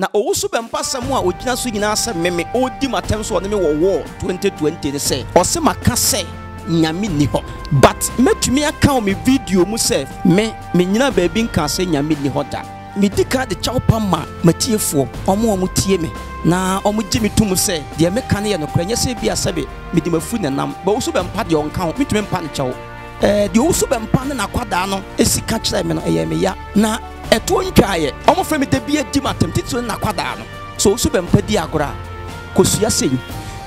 Na Owusu Bempah samua ojina so nyina asa meme odi matem so oneme wo 2020 ne say ose maka say nyame ni ho but metumi aka o me video mu self me nyina baby nka say nyame ni ho da me dika de chawpa ma matiefo omo tie me na omo gye me tum say de me kan ye no kranye say bia sabe me di mafu nenam ba Owusu Bempah de onka ho metumi mpa ne chawo de Owusu Bempah ne na kwada no esika kire me no eyeme ya na eto ntwaye omo frame de bia di matem titun na kwada no so Owusu Bempah di agora kosua sei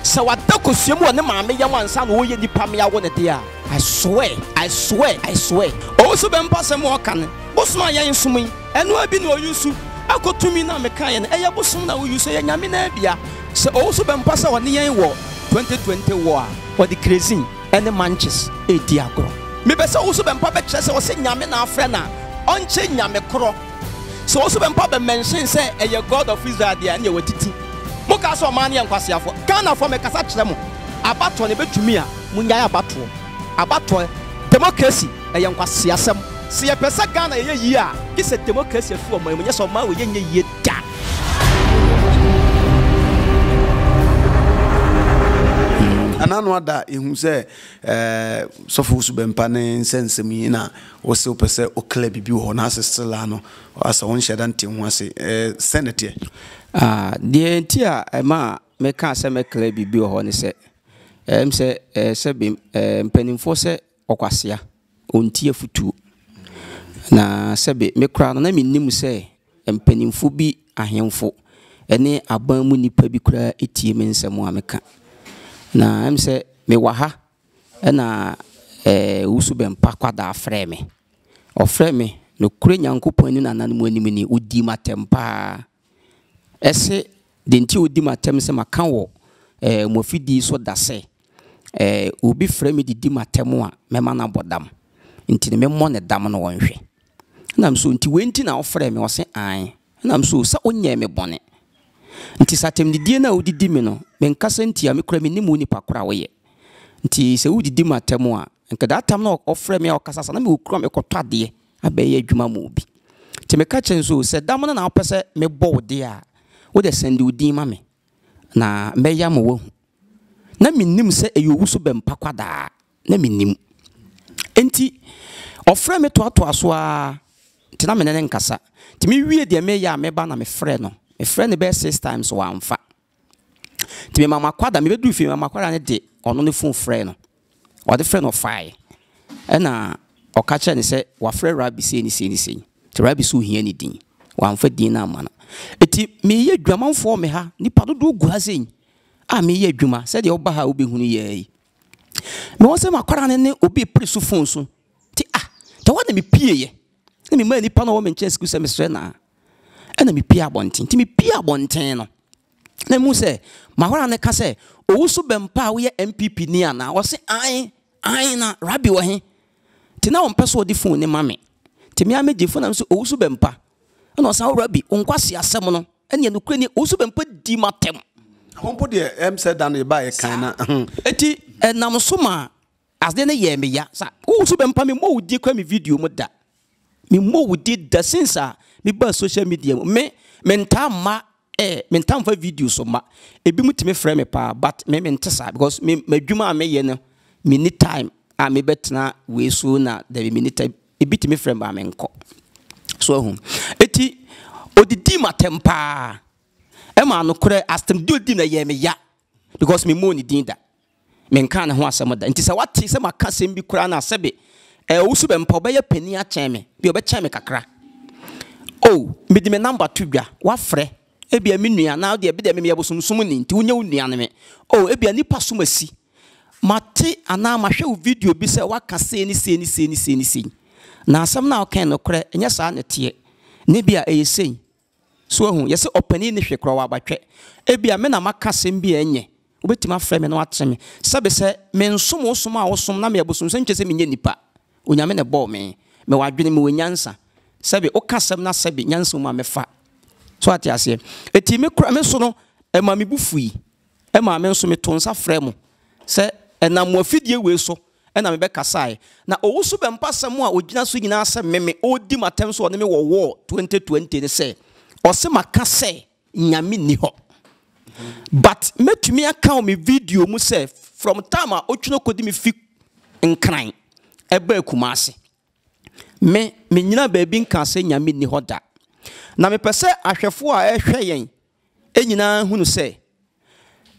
sawada kosua mu ne maame ya wansa no oye nipa me awo ne de a I swear Owusu Bempah se mo kan bosuma ya nsumi eno abi no oyusu akotumi na meka ye ne eya bosum na oyusu ya nyame na bia se Owusu Bempah se woni yen wo 2020 wo a wo de crazing ene manches e di agora me be se Owusu Bempah be kire se wo se nyame na afre na onche nyame kro so Owusu Bempah be mention say eye God of Israel dia na wetiti mo ka so man ya nkwasiafo kana fo me kasa kire mo abato ne betumi a munya abato democracy eye nkwasiasem se ye pesa kana ye yi a ki se democracy afu o man munya so man we ye yi da anano ada ehu se sofo Owusu Bempah ne nsensemi na wo se opese okla bibi ho na asesela no asa won hyeda nte ho ase senate de ntia ma meka ase mekla bibi ho ne se se sebim mpanimfo se okwasea ontie futu na sebe mekra no na minnim se mpanimfo bi ahemfo ene aban mu nipa bi kra etie mensemu ameka na em se me waha na Owusu Bempah kwada frame oframe no kure nyankopon ni nananmu animi ni odi matempa ese de nti odi matem se maka wo mofidi so dase obi frame di matem a mema na bodam nti ne memmo ne dam no wonhwe na mso nti wenti na oframe wo se an na mso se onye me bone nti satem didie na odidi me no menkasa ntia me kura me nimu ni pakura wo ye nti se odidi matemu a nka datam na ofre me okasa sa na me okura me kotwade abaye adwuma mu obi nti me ka chenso se dam na opese me bo wode a wo de sende odi ma me na me ya mo wo na minnim se Owusu Bempah kwada na minnim enti ofre me toato aso a nti na me ne nkasa nti me wie de me ya me ba na me frɛ no my friend be 6 times one fa. Ti mama kwada me be do fi mama kwada ne de ono ne phone friend no. O de friend of fire. E na o ka che ne se wa friend Rabbi se ni. Ti Rabbi so hia ni din. Wan fa din na amana. Eti me ye dwamanfo me ha nipa do do gua sen. A me ye dwuma se de oba ha obi hunu ye. Me won se makwara ne obi pre so phone so. Ti ah, te wa na me pie ye. Na me ma nipa no wo me nche school se me sre na. And me pia bontin, Timmy pia bonteno. Nemuse, Maharana Case, Owusu Bempah, we MPP Niana, or say I na Rabbi were he. Tina on Pesso de phone, mammy. Timia made the phone and so Owusu Bempah. And was our Rabbi, Unquasia Semono, and Yan Ukraine Owusu Bempah di matem. Hompo dear, M said down the by a canna. Eti, and Namusuma, as then a year me ya, sir. Owusu Bempah me more dear crummy video mudda. Me more would did the censor. Me ba social media me ntama me ntamfa video so ma ebi mutime frɛ me pa but me ntesa because me madwuma me ye no me ni time a me betna we so na the me ni time ebi time frɛ ba me nkɔ so ahu eti odidi matem pa e ma no kure astem do di na ye me ya because me mo ni din da me nka ne ho asɛm da ntisa wate sɛ maka sɛm bi kura na asɛbe Owusu Bempah ba ye pani a kyɛn me bi obɛkyɛn me kakra. Oh, me de me number 2 dwa wa frɛ ebia me nua na de ebia me yabosumsum ni nti wonya nua ne me oh ebia nipa somasi mate ana mahwɛ o video bi sɛ wa kase ni sei na asɛm na o kan no krɛ enya saa ne tie ne bia eyesei so ahu yɛsɛ opani ne hwɛ krɔ wa batwɛ ebia me na makase mbia enye obetima frɛ me na wakyɛ me sɛ be sɛ me nsom osom a wosom na me yabosumsum kyɛ sɛ me nya nipa onyame ne bɔ me wadwene me wenyansa Sabi okasem na sabi nyanso ma mefa so ati ase eti me kura me so no e ma me bufui e ma me nso me tonsa frɛ mo sɛ ɛna mo afidie we so ɛna me bɛkasae na Owusu Bempah sɛm a ogyina so nyina asɛ meme odi matem so ɔne me wɔ 2020 ne sɛ ɔse maka sɛ nyami niho. But me to me account me video myself from time I ochino kodi me fi nkran ebe Kumasi. Me nyina baby nka se nyami niho da. Na me pese ahwefo a ehwe yen enyina hunu se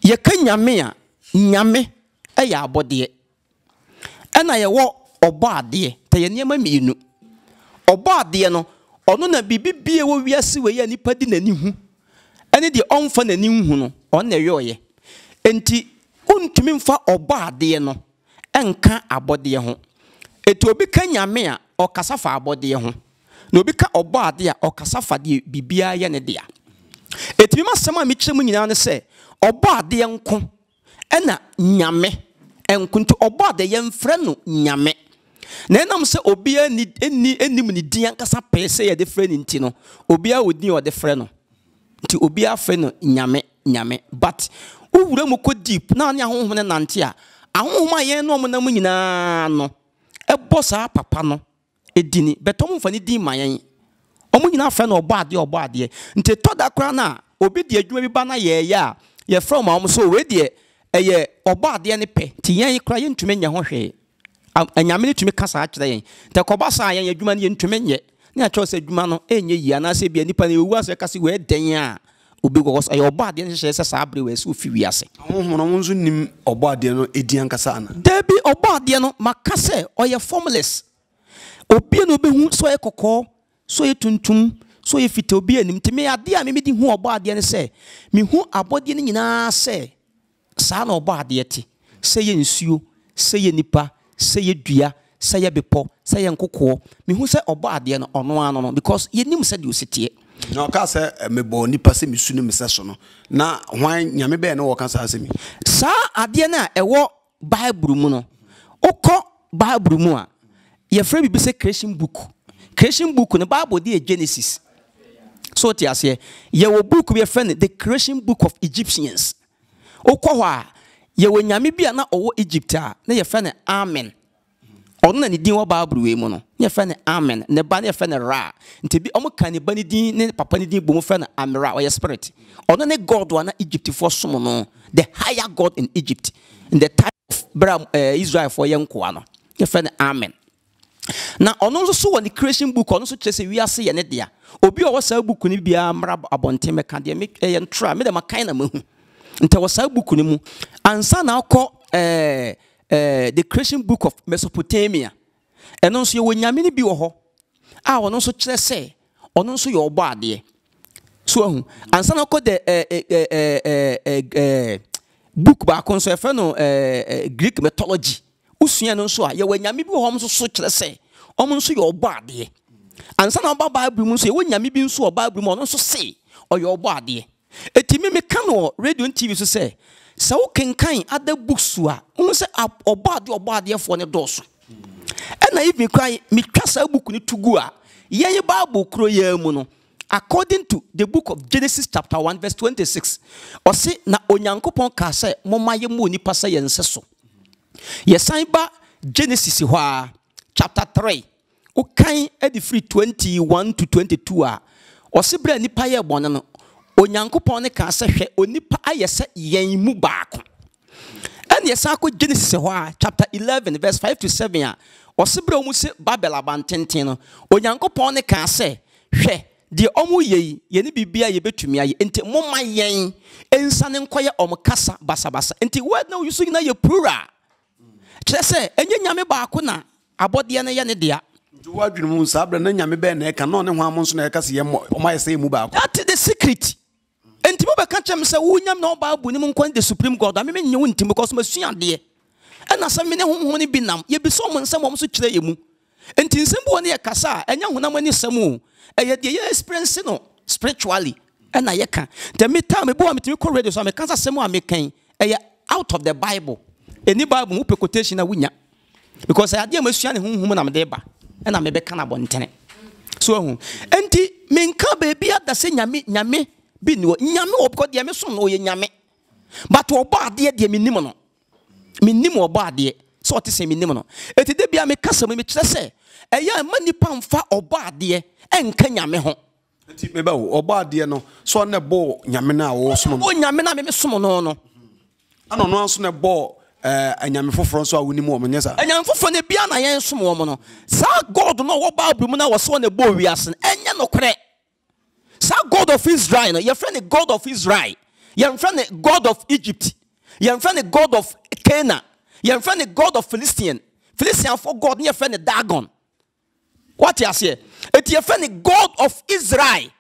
ye ka nyame a nyame eya abode ena ye wo obade te ye niam miinu obade no ono na bibibie wo wiase we ye nipa di nani hu ene de onfa nani hu no on na yoye enti untumi mfa obade no enka abode ho eti obi ka nyame a okasa fa abode ho no obi ka obade a okasa fa de bibia ye ne de a eti masama mi kyerem nyina ne se obade enko ena nyame enkuntu obade ye mfre no nyame na enam se obia ni enim ni din ankasa pese ye de frɛ ni nti no obia odin o de frɛ no nti obia frɛ no nyame nyame but uwura mu ko deep na ne ahohom ne nante a ahohom aye no mo na mu nyina no ebo saa papa no edini betom mfa ni din mayan omo nyina frɛ no obade nti toda kra na obi de adwuma bi ba na ye ya ye frɛ ma om so we de eye obade ne pe ti yan kra ye ntume nya ho hwe anyame ne tumi kasa akyere yen te kobasa yen adwuma ne yentume nye ne akyere se adwuma no enye yi ana se bia nipa ne wu ase kase we den a obi gogos ayo obade ne hye se sabre we se ofi wi ase honhom no nzo nim obade no edian kasa ana debi obade no makase oye formless obi no be hu so ye kokko so ye tuntum so ye fite obi anim teme ade a me di hu obade ne se me hu abode ne nyina se sa na obade eti se ye nsuo se ye nipa say ye dia, say ye bepo, say ye nkoko. Me who say obade no ono ano no because ye nim said you sit here. No ka say me bo ni pase me sunu me so no. Na hwan nyame be na wo kan say me. Sa ade na ewo Bible mu no. Okọ Bible mu a ye frɛ bibi say creation book. Creation book no Bible dey Genesis. So ti ase ye wo book be frɛ ne the creation book of Egyptians. Okọ hwa ye wo nyame bia na owo Egypt a na ye fe ne amen ono na ni din wo Bible we mu no ye fe ne amen ne ba na ye fe ne ra nti bi omo kan ne ba ni din ne papa ni din bo mu fe na amra o ye spirit ono ne god wa na Egypt for som no the higher god in Egypt in the time of Israel for ye nkoa no ye fe ne amen na ono so wo ni creation book ono so chese wi ase ye ne dia obi o wo sa book ni bia amra abontem ka dia me ye ntra me dem kan na mahu nte wo sa book ni mu ansa na akọ the creation book of Mesopotamia eno so ye wonyame ni bi wo ho a ono so kire se ono so ye obo ade so ahu ansa na akọ the book ba kon so e fe no Greek mythology usua no so a ye wonyame bi wo ho so kire se omo so ye obo ade ansa na obo Bible mu so ye wonyame bi so obo Bible mu ono so se o ye obo ade etimi me kanu radio TV so say sa wo kenkan other books a won say obade for ne do so and I even cry me twasa book ni tugu a ye Bible kro ye mu no according to the book of Genesis chapter 1 verse 26 o say na onyankopon ka say momaye mu oni pasa ye nse so ye san ba Genesis hwa chapter 3 o kan e di free 21 to 22 a o se bra ni pa ye bon no onyankopon ne ka se hwe onipa ayese yen mu baako and yesa ko Genesis ho a chapter 11 verse 5 to 7 a osebra omu se Babel abantenten no onyankopon ne ka se hwe de omu yeyi ye ne bibia ye betumi aye enti moma yen ensa ne nkoye omkasa basabasa enti word na yusu na ye plural chese enye nyame baako na abode ne ye ne dia ntuwa dwunmu nsabra na nyame be na e ka na one ho amonso na e ka se ye oma yese mu baako that is the secret. And Tiboba can't say, William, no Babu, the Supreme God. I mean, you won't because Monsieur, dear. And as a minute, who won't be numb, you be someone, someone to tell you. And Tinsembo near Casa, and young woman is Samu, and yet the experience spiritually. And I can. The midtime, a boy, I'm to correct some cancer, someone making out of the Bible. Any Bible who quotation a winner. Because I dear Monsieur, whom I'm deba, and I may be cannabon tenant. So, and the main car baby at the same yammy. Binu nyame obko de me som no ye nyame but obade de minim obade so te se minim no eti de bia me kasa me kire se eya ma nipa mfa obade enka nyame ho So on the ball, Yamina was Yamina, Miss Summono. I don't know, soon a ball, and Yam for France, so I win him woman, yes, and I'm for Fanny Biana, I am some woman. Sir God, no, what about Bumina was on the ball, we are saying, and Yano crack. Sir God of Israel, your friend, the God of Israel, your friend, the God of Egypt, your friend, the God of Canaan, your friend, the God of Philistine, Philistine for God, your friend, the Dagon. What you say? It's your friend, the God of Israel.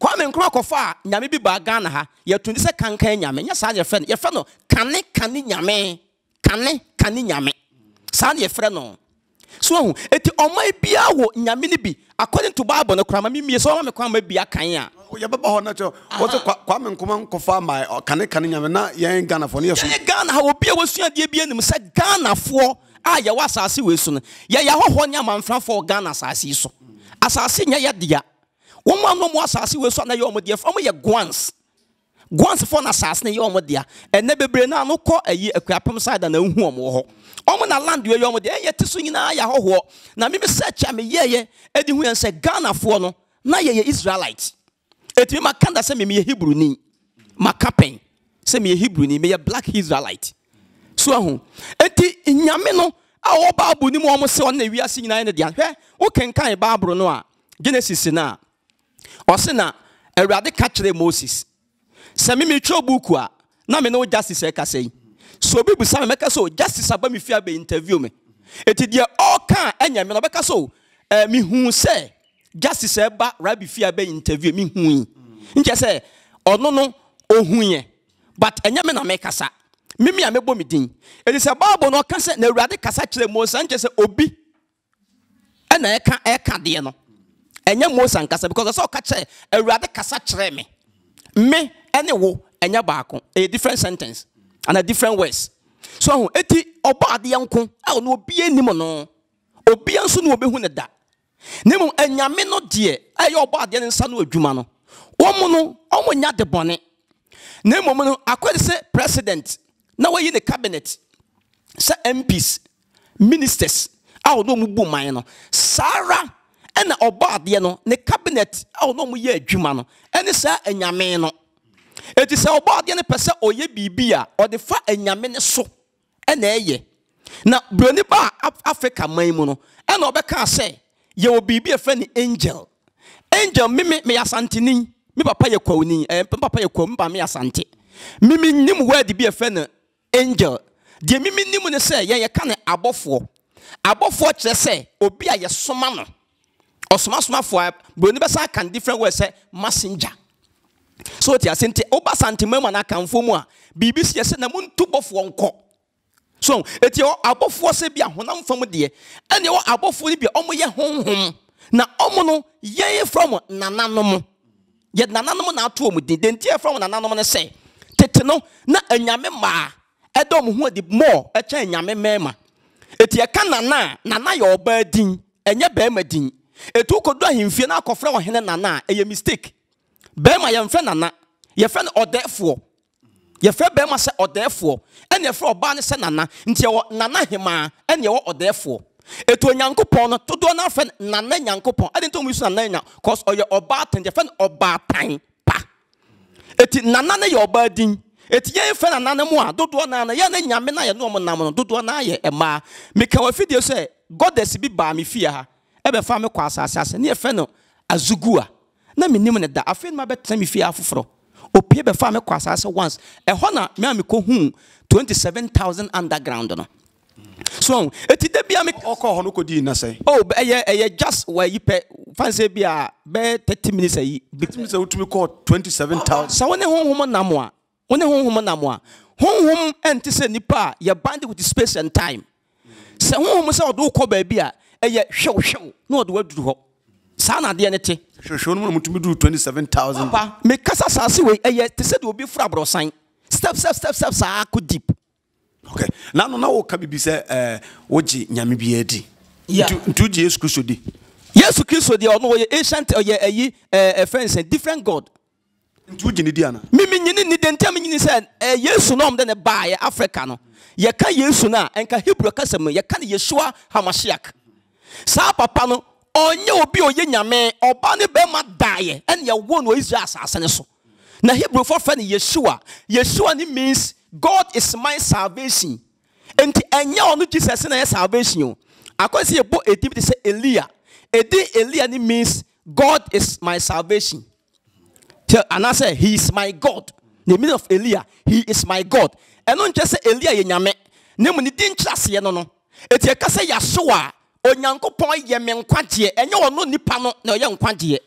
Kwame Nkrokofo, Nyame bi ba Ghana ha, ye to nse kankan Nyame, nya sa ye friend, your friend, kane Nyame, kane Nyame. Sa ye friend no. So, it's oman bia wo Nyame ni bi, according to Bible no kra ma me so ma me kwa ma bia kan a. Ye baba ho na cho, what Kwame Nkrokofo my kane Nyame na ye Ghana for no so. Ye Ghana ha obi a wo sua die bia nim se Ghana for a ye wasase we su no. Ye ya hoho nya manfra for Ghana asase so. Asase nya ye dia. Woman no more sassy will son of your modia from your guans. Guans for an assassin, your modia, and never bring no call a year a crap side and no home or Oman land your modia, yet to swing in a yaho. Now, maybe such a me, yea, Eddie, who said Ghana for no, now ye Israelites. It will my canda send me a Hebrew knee. My capping send me a Hebrew knee, may a black Israelite. So, Eddie in Yamino, our babu, no more so on the we are seeing in the Dian. Who can kind of Barbara Noah? Genesis in our. Osina, a radical Moses. Samimi Chobukwa, Namino justice, I can say. So people say, make us so justice about me if you interview me. It is your all kind, and you make us so. Me who say, justice about Rabbi Fiabe interview me who. In just say, oh no, oh who but a Yamana make us up. Mimi, I may bomb it in. It is a Bible no cancer, no radical Moses, and just Obi. And I can't, Diano. And your most uncassa because I saw catcher a rather cassatre me, any woe, and your barco, a different sentence and a different words. So, Etty or Bardi uncle, I will not be any mono, or be unsoon will be Huneda. Nemo and Yamino dear, I your Bardi and son with Jumano. Omono, Omonia de bonnet. Nemo, I could say president. Now we're in the cabinet, Sir MPs, ministers, I will no boom, Sarah. And about the cabinet, oh no, we are Jumano, and it's a Yameno. It is about the person or ye bibia or the fat and Yamene so, and ye. Now, Bruniba Africa Maimono, and Obeka say, you will be a friendly angel. Angel mimic me a santini, me papa your coni, and papa your com by me a santi. Mimi knew where to be a friend angel. The mimi knew say, ye can't above four. Above four, they say, Obia your summon. Or smart for Brunibasa can different words say messenger. So it is Oba Santimana can for moi. BBC has sent a moon to both one call. So it's your above for Sabia, Honam from dear, and your above for be almost home. Now, Omono, yea from Nananomo. Yet Nananomo now to me, didn't hear from Nananomo say, Tetano, not a Yamema, a dom who did more, a chain Yamema. It's your canana, Nana your birding, and your bermadin. A two could do him Fiona Cofra or Henana, a mistake. Bema young friend, Nana, your friend or therefore. Your friend Bema said or therefore, and your friend Barnes and Nana, until Nana Hima, and your or therefore. A two young coupon, to do another friend, Nana young coupon, I didn't miss Nana, cause or your obat and your friend or bar time. Pa. It Nana your burden. It's ye friend Nana Moa, do another Yamina, no man, do another Emma. Make our video say, God does be by me fear. Ebe fa me kwa asase ne efe no azugua na menim ne da afen ma betra me fie afoforo opie be fa me kwa asase once e ho na me ameko hu 27000 underground no so eti de bia me okọ ho no kodi na sei oh eye just where you pay fancy bia be 30 minutes ayi betimi say utumi call 27000 so woni honhom na mo a woni honhom na mo a honhom enti se nipa ye band with space and time se honhom se odo ko ba bia Eye show no do do ho sana de nete show no mutumi do 27000 papa me kasa sase we eye te said obi fra brosan step sa ko deep okay na no na wo ka bibi se oji nyame bi edi tu ji Yesu Kristo di ono we ancient oye eyi offense different god tu ji ni di ana mi nyini ni de ntam nyini se Yesu no am de ne bae Africa no ye ka Yesu na enka Hebrew kasem ye ka Yeshua Hamashiach. Sa papa no Onye obi oye nyame oba ne be ma die and ye won we Israel asase ne so. Na Hebrew for friend Yeshua. Yeshua ni means God is my salvation. Enti enye onu Jesus na salvation. Akwesi ye bo edi bi say Elia. Edi Elia ni means God is my salvation. And I say he is my God. The meaning of Elia, he is my God. And don't just say Elia ye nyame. Ne mu ni din chase no no. Eti e ka say Yeshua Onyankopon ye menkwagye enye wono nipa no na ye nkwagye.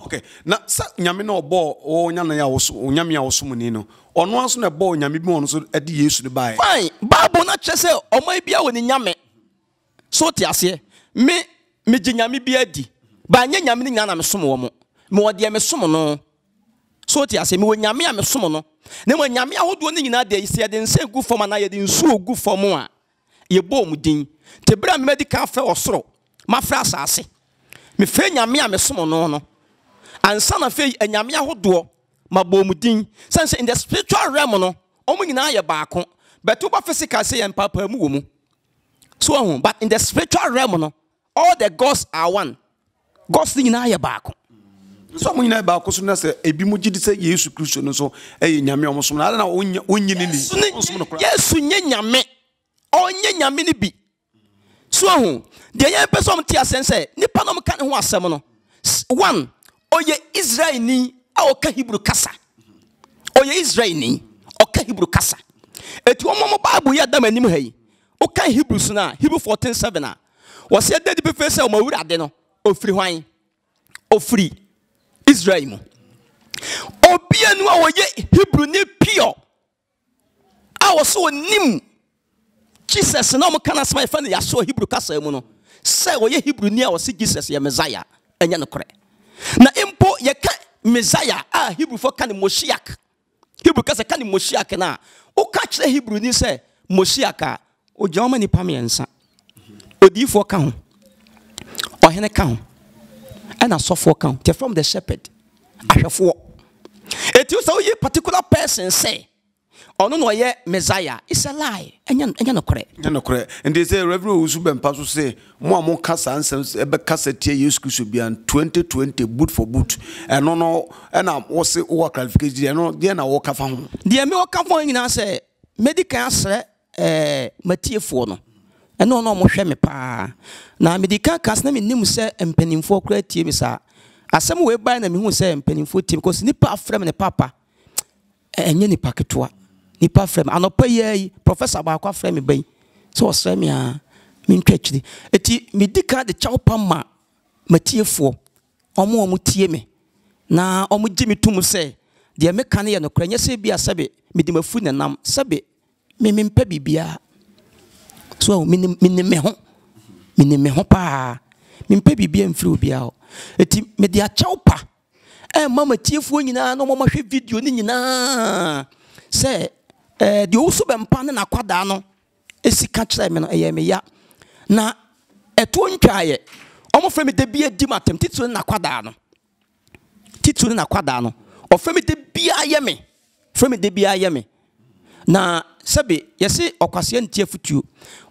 Okay, na sa nyame na obo onyana ya woso onyame ya woso muni no ono anso na bo nyame bi ono so ade Yesu ne bae. Fine, Bible na chese oman bia woni nyame. So ti ase me gye nyame bia di. Ba nya nyame ni nyana me som wo mo. Me wode me som no. So ti ase me wo nyame ya me som no. Na mo nyame a wodo ni nyina de ise de nse gu form na ye de nsu ogu form a ye bo mudin. Tebra medical fe osoro ma fra asase me fe nyame a me som no no ansa na fe nyame ahodo ma bomudin sense in the spiritual realm no omo nyina ye baako but oba physical say em papa mu wo mu so on but in the spiritual realm no all the gods are one gods nyina ye baako so omo nyina baako so na say ebi mu gidi say Yesu Kristo no so eye nyame omo so na onyini ni Yesu nye nyame onye nyame ni bi. So who? The young person tia sense. Nipanom kan ho asem no. One, oye Israeli a oka Hebrew kasa. Oye Israeli oka Hebrew kasa. Eti omo Bible ya da manim hayi. Oka Hebrew so na Hebrew 14:7 na. Wo se da di be face o mawura de no. Ofiri hwan. Ofiri Israel mo. Obi anu a oye Hebrew ne pure. A wo so nim Jesus na mo kana sma fa na ya so Hebrew kasa mu no say oye Hebrew ni a o se Jesus ye Messiah enye no kore na impo ye ka Messiah a Hebrew for kan Moshiach Hebrew kasa kan Moshiach na o ka kire Hebrew ni say Moshiach a o je o mani pamiensa odifo ka ho o hene ka ho and asofo ka ho from the shepherd ahwefo etu so ye particular person say ono no ye Messiah is a lie enya no kore and they say Rev. Owusu Bempah so say mo amon kasa ansem ebe kasa tie Yesu Kristo bian 2020 boot for boot and no and am wo say wo qualification no there na wo ka fa ho there me wo ka fa nyina say medical sere matiefo no and no mo hwe me pa na medical kas na me nim say empanimfo kra tie me sa asem we ban na me hu say empanimfo tie because ni pa frem ne papa enye ni paketoa nipa frame anopaye professor baako frame ban so osrame a mentwachiri eti medika de chawpa ma matiefo omo tie me na omo gimi tum se de me kan ye no kra nyese bia sebe medimafu nenam sebe me mpa bibia so me ne me ho pa me mpa bibia mfiri obia eti media chawpa mama tiefo nyina no mama hwe video ni nyina se the Owusu Bempah na kwada no esika kire me no eyemeya na eto ntwaaye omofre me de bia di matem titun na kwada no ofre me de bia ye me na sebe yesi okwase ntia futuo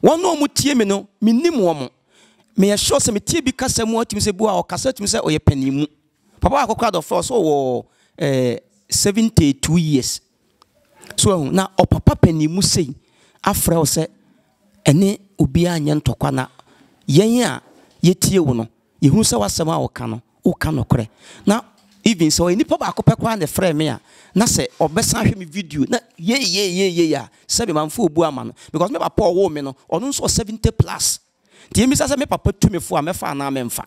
wono omutie me no minim wo mo me ye sure se me tie bi kasa mu atim se bua okasa atim se oyepanimu papa akokwa do for so wo 72 years so na opapa panimu sei afrɛ sɛ ene obi anya ntɔkwa na yɛn a yɛtie wo no yɛhu sɛ wasɛm a wo ka no korɛ na even so eni papa akopɛkwa na frɛ me a na sɛ ɔbɛsan hwɛ me video na ye ya sɛ be manfo obu ama no because me papa wo me no ɔno nso 70+. Deɛ mi sɛ me papa tumi fo a mefa na memfa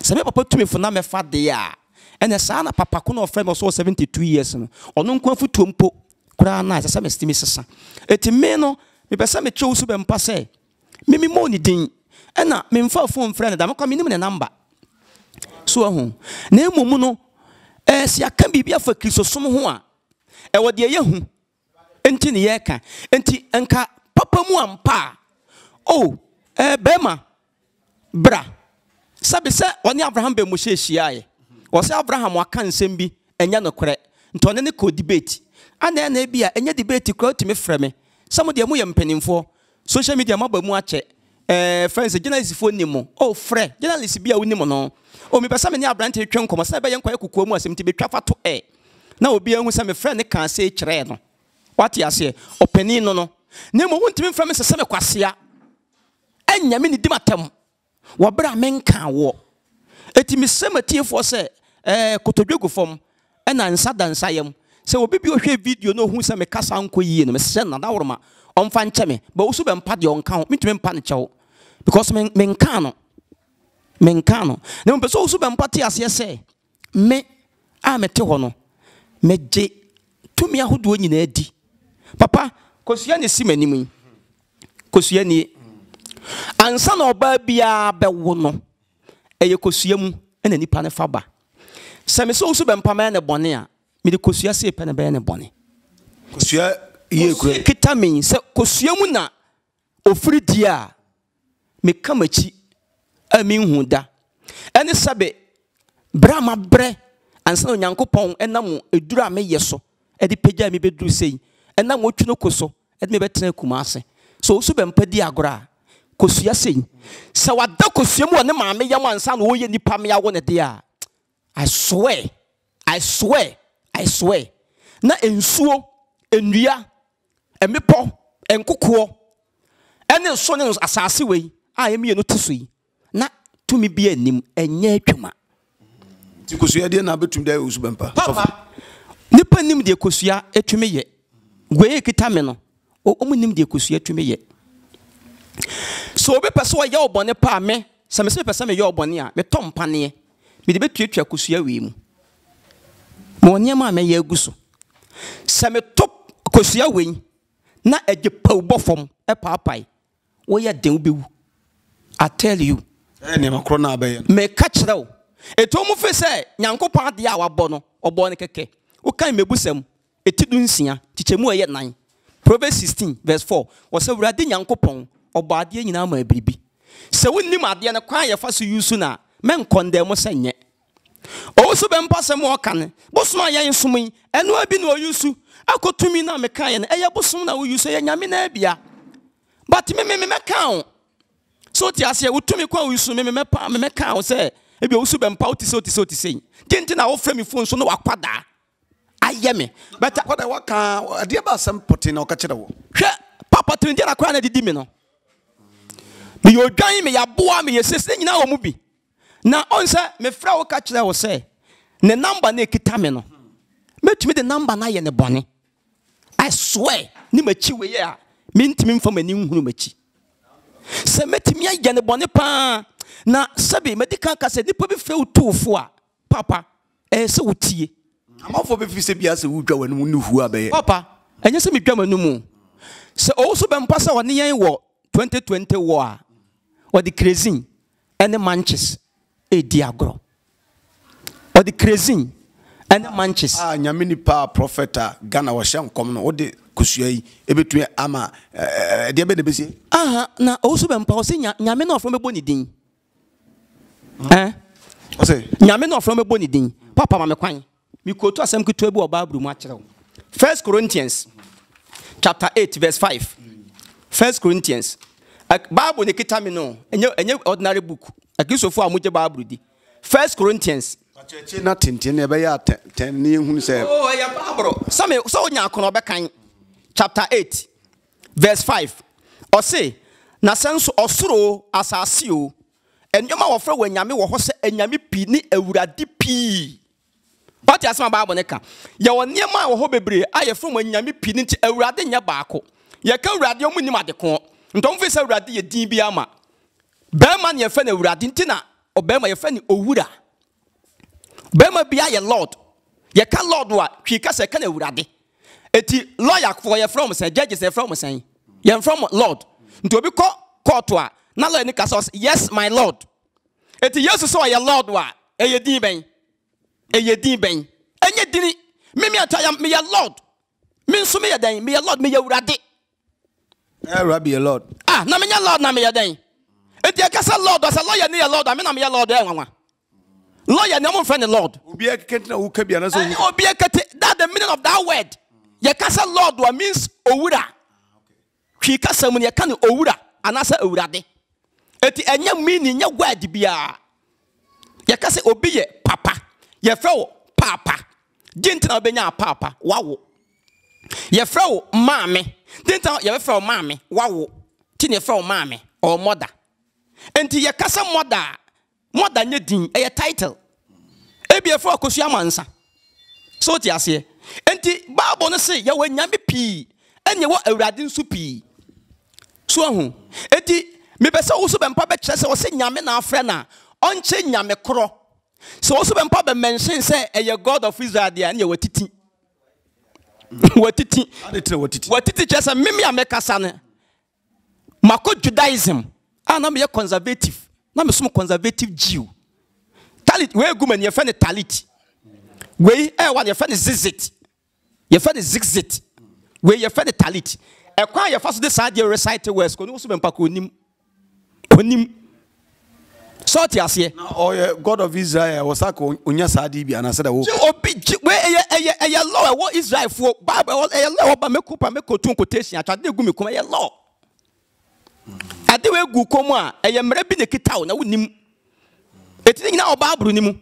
sɛ me papa tumi fo na mefa de a ene saa na papa ko na frɛ me so 72 years no ɔno nko afutuo mpo kura na sɛ me stimi sesa etime no me pɛsɛ me twɛ Owusu Bempah sɛ me mi mo ni din ɛna me mfa phone frɛ na da me kwa me nim ne number so ahu na emum no si aka bibia fa Kristo som ho a ɛwɔ de ye hu enti ne ye ka enti nka papa mu ampa oh bema bra sabe sɛ ɔne Abraham be mo hye hyiae wɔ sɛ Abraham aka nsɛm bi ɛnya no korɛ ntɔne ne ko debate ana na bia enye debate kra otime frɛ me some de mu ye mpanimfo social media mabamu ache friends, journalist phone nimo. Oh, friend, journalist be a winimo no. Oh, me pesa me ni abrante twen komo. Sai ba yen kwae kokua mu asem ti betwa fato e. Na obi ehun se me friend ne kan se kire no. What you say? Openi no no. Nemo wontimi fam se se me kwasea. Anya me ni di matam. Wo bra men kan wo. Eti me se matiefo se kotodwegu fom e na nsa dansa yam. Se obi bi ohwe video no hu se me kasa anko yie no me se na dawroma. Omfa nche me but Owusu Bempah de onka ho mitime mpa ne chewo because men ka no na mpeso Owusu Bempah te ase se me a me te ho no me je tumi ahodo nyina adi papa kosua ne simanim yi kosua ne ansa na oba bia be wo no eye kosua mu na nipa ne faba se me so Owusu Bempah me ne bone a me de kosua se pe ne be ne bone kosua Kitami, so Kosiamuna, Ofridia, Mekamachi, a mean Hunda, and a sabbe, Brahma bre, and so Yanko Pong, and Namu, a drama yeso, and the Pedia may be do say, and Namu Chinocoso, and me better Kumase. So Suben Pediagra, Kosia say, so what Dokosiamu and the Mamma Yaman San Oyen di Pamia one a dear. I swear, not in so. Endia, emepo, enkukuo, ene sonye nos asasi we, a emi eno tisui, na tumi biye nim enye chuma. Ti kosuya de na betum de Owusu Bempah. Papa, nipa nim de kosuya etume ye. Gweye kitame no, omu nim de kosuya etume ye. So obi pese wo ye obone pa me, se me se pese me ye obone a, me tom pane, me de betuetua kosuya we mu. Mo nyema me ye guso. Se me top Kosia wing, na eje paubo from a papai. Where they will I tell you. May catch row. A tomofe say, Yanko party our bono or bonekeke. Okai mebusem, a tiduncia, Tichemua yet 9. Proverbs 16, verse 4. Was a radi Yanko pong or badi in our baby. So when Nimadiana cry a fast you sooner, men condemn was saying yet. Owusu Bempah se mo kan bosuma yan nsumi enu abi no yusu akotumi na mekan yan eya bosum na wo yusu ya nyame na bia but me mekan so ti ase utumi kwa yusu me mekan o se ebi Owusu Bempah oti se tinti na wo frɛ me phone so no wakwada aye me but akwada waka ade ba asem pote na wo ka kire wo hwe papa tinti na kwa na didi me no bi odwan me ya boa me yesese nyina wo mu bi na onse me fra wo ka kire wo se ne number na ekita me no metumi de number na ye ne bone I swear ni machi we ya me ntimi mfa mani nhunu machi se metumi aye ne bone pa na sabi medical ka se nipa bi fra wo tofo a papa se wo tie amafo be fi se bia se wo dwa wanu nu hu abe papa enye se me dwa manu mu se Owusu Bempah se wo ne yan wo 2020 wo a wo de crazy ene manches a diagro or the crazy and manches nyamini pa propheta Ghana was sham come no de kusuai ebetue ama de be de besie aha na Owusu Bempah o se nyame no from ebo ni din eh o se nyame no from ebo ni din papa ma me kwan mi ko to asem kitu ebu oba abrum a kire wo 1 Corinthians chapter 8 verse 5 1 Corinthians Bible ni kitami no enye ordinary book akisofo amuje Bible di 1 Corinthians na tintin e be ya 10 ni ehun se oh ya Bible so me so nya akon obekan chapter 8 verse 5 or say na senso osoro asase o enyoma wo fra wanyame wo ho se enyame pi ni awurade pi but asema Bible ne ka ya wonyema wo ho bebre aye from wanyame pi ni awurade nya baako ya ka awurade omu nim ade ko ntom fe se awurade ye din bi ama Bema ni efe na uradi ntina obema ye fe ni owura. Bema bia ye lord. Ye ka lord wa twi ka se ka na uradi. Eti lawyer for ye from say judges say from say. Ye from lord. Nti obi ko court wa na lawyer ni ka so yes my lord. Eti Jesus so ye lord wa eye din ben. Eye din ben. Enye din me ataya me ye lord. Me nso me ye dan me ye lord me ye uradi. Eh Rabbi ye lord. Ah na me ye lord na me ye dan. It ya kasa lord as a lawyer near lord I mean am ya lord e nwa lawyer na mo friend lord obi e kete na wo ka bia na so obi e kete that the meaning of that word ya kasa lord wa means owura hwi kasa mu ya kan owura anasa owurade Eti enya mini nya word bia. Ya kase obi ye papa. Ye frɛ papa. Dinta obenya papa wawo. Ye frɛ wo maame. Dinta ye frɛ wo maame wawo. Ti ne frɛ wo maame or mother. Enti ye kase mother. Mother nye din e ye title. Ebi ye frɛ akosua mansa. So ti ase. Enti Bible no say ye wo nyame pii. Enye wo awurade nso pii. So ahu. Enti mebesa Owusu Bempah be kyerɛ sɛ wo se nyame na afrɛ na ɔnkye nyame korɔ. So Owusu Bempah be mention sɛ ɛyɛ God of Israel dia na yɛ watiti. Watiti. Watiti kyerɛ sɛ mimi a mekasa ne. Makɔ Judaism. Ana me yɛ conservative. Na me som conservative Jew. Talit we gu man yɛ fɛ ne talit. We ɛwa yɛ fɛ ne zizit. Yɛ fɛ ne zigzit. We yɛ fɛ ne talit. Ɛkwa yɛ fa so de saa de recite words ko Owusu Bempah ko nim. Sort your say, or God of Israel was like Unya Sadi and I said, oh, a law, what Israel for Bible, a law, but make up and make two quotation. I tried to go me a law. I do a good coma, I am rapping the kitown. I wouldn't him. It's now Babrunim.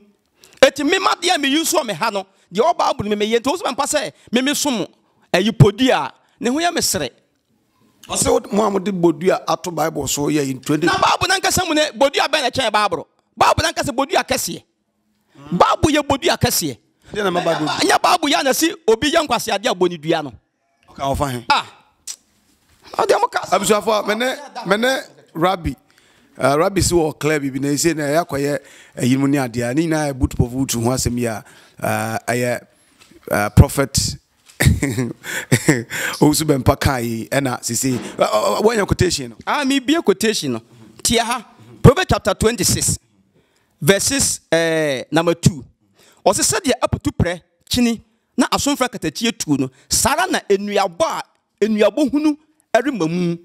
It's me, my dear, me use for me, Hano, the old Babrum, me, and those men pass, me, some, and you podia, Nehuya Messere. I said, what Mamma did Bodia out to Bible so yeah in 20. Babu Nanka Samuel, Bodia Benacha Babro. Babu Nanka Bodia Cassie. Babu Yabodia Cassie. Then I'm about Yababu Yanasi, Obian Cassia Bonidiano. Okay, I'll find him. Ah, I'm sure for Mene Rabbi. Rabbi so clear, they say, I acquire a Yumunia Dianina, boot of wood to once a year, a prophet. Owusu Bempah kai ena sisi wanya quotation me be quotation tia ha Proverbs chapter 26 verses number 2 o se said up to pray chini na asomfra katachie tu no sara na enuabo hunu eremam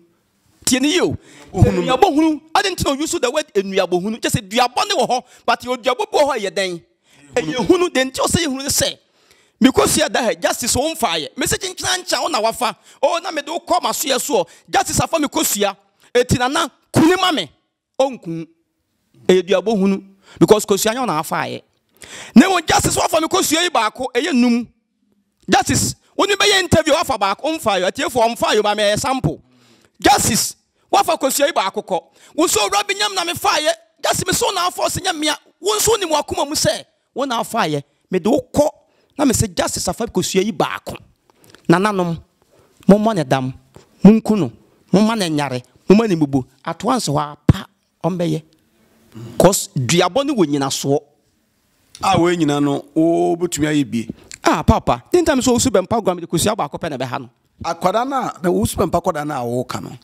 tie ne yo enuabo hunu I didn't use the word enuabo hunu just duabo ne wo ho but yo duabo bo ho ye den ehunu den ti o se ehunu se because here that justice on fire message nkancha on awafa oh na me do call maso yeso justice afa me kosua etinana kunima me onkun eduabo hunu because kosua nya on afaye na won justice afa me kosua yi baako eye num justice woni be interview afa baako on fire atefo on fire ba me sample justice wafa kosua yi baako ko won so rabi nyam na me fire justice me so na force nya me won so ni mo akoma mu se won na afaye me do call na me say justice afa kosua yi baako nananom momma ne dam munku no momma ne nyare momma ne bubu ato anse ho apa ombeye cause duabo ne wo nyina so a wo nyina no wo botumi ayebie ah papa tin time so Owusu Bempah gwa me kosua baako pe na be ha no akwada na Owusu Bempah kwada na wo ka no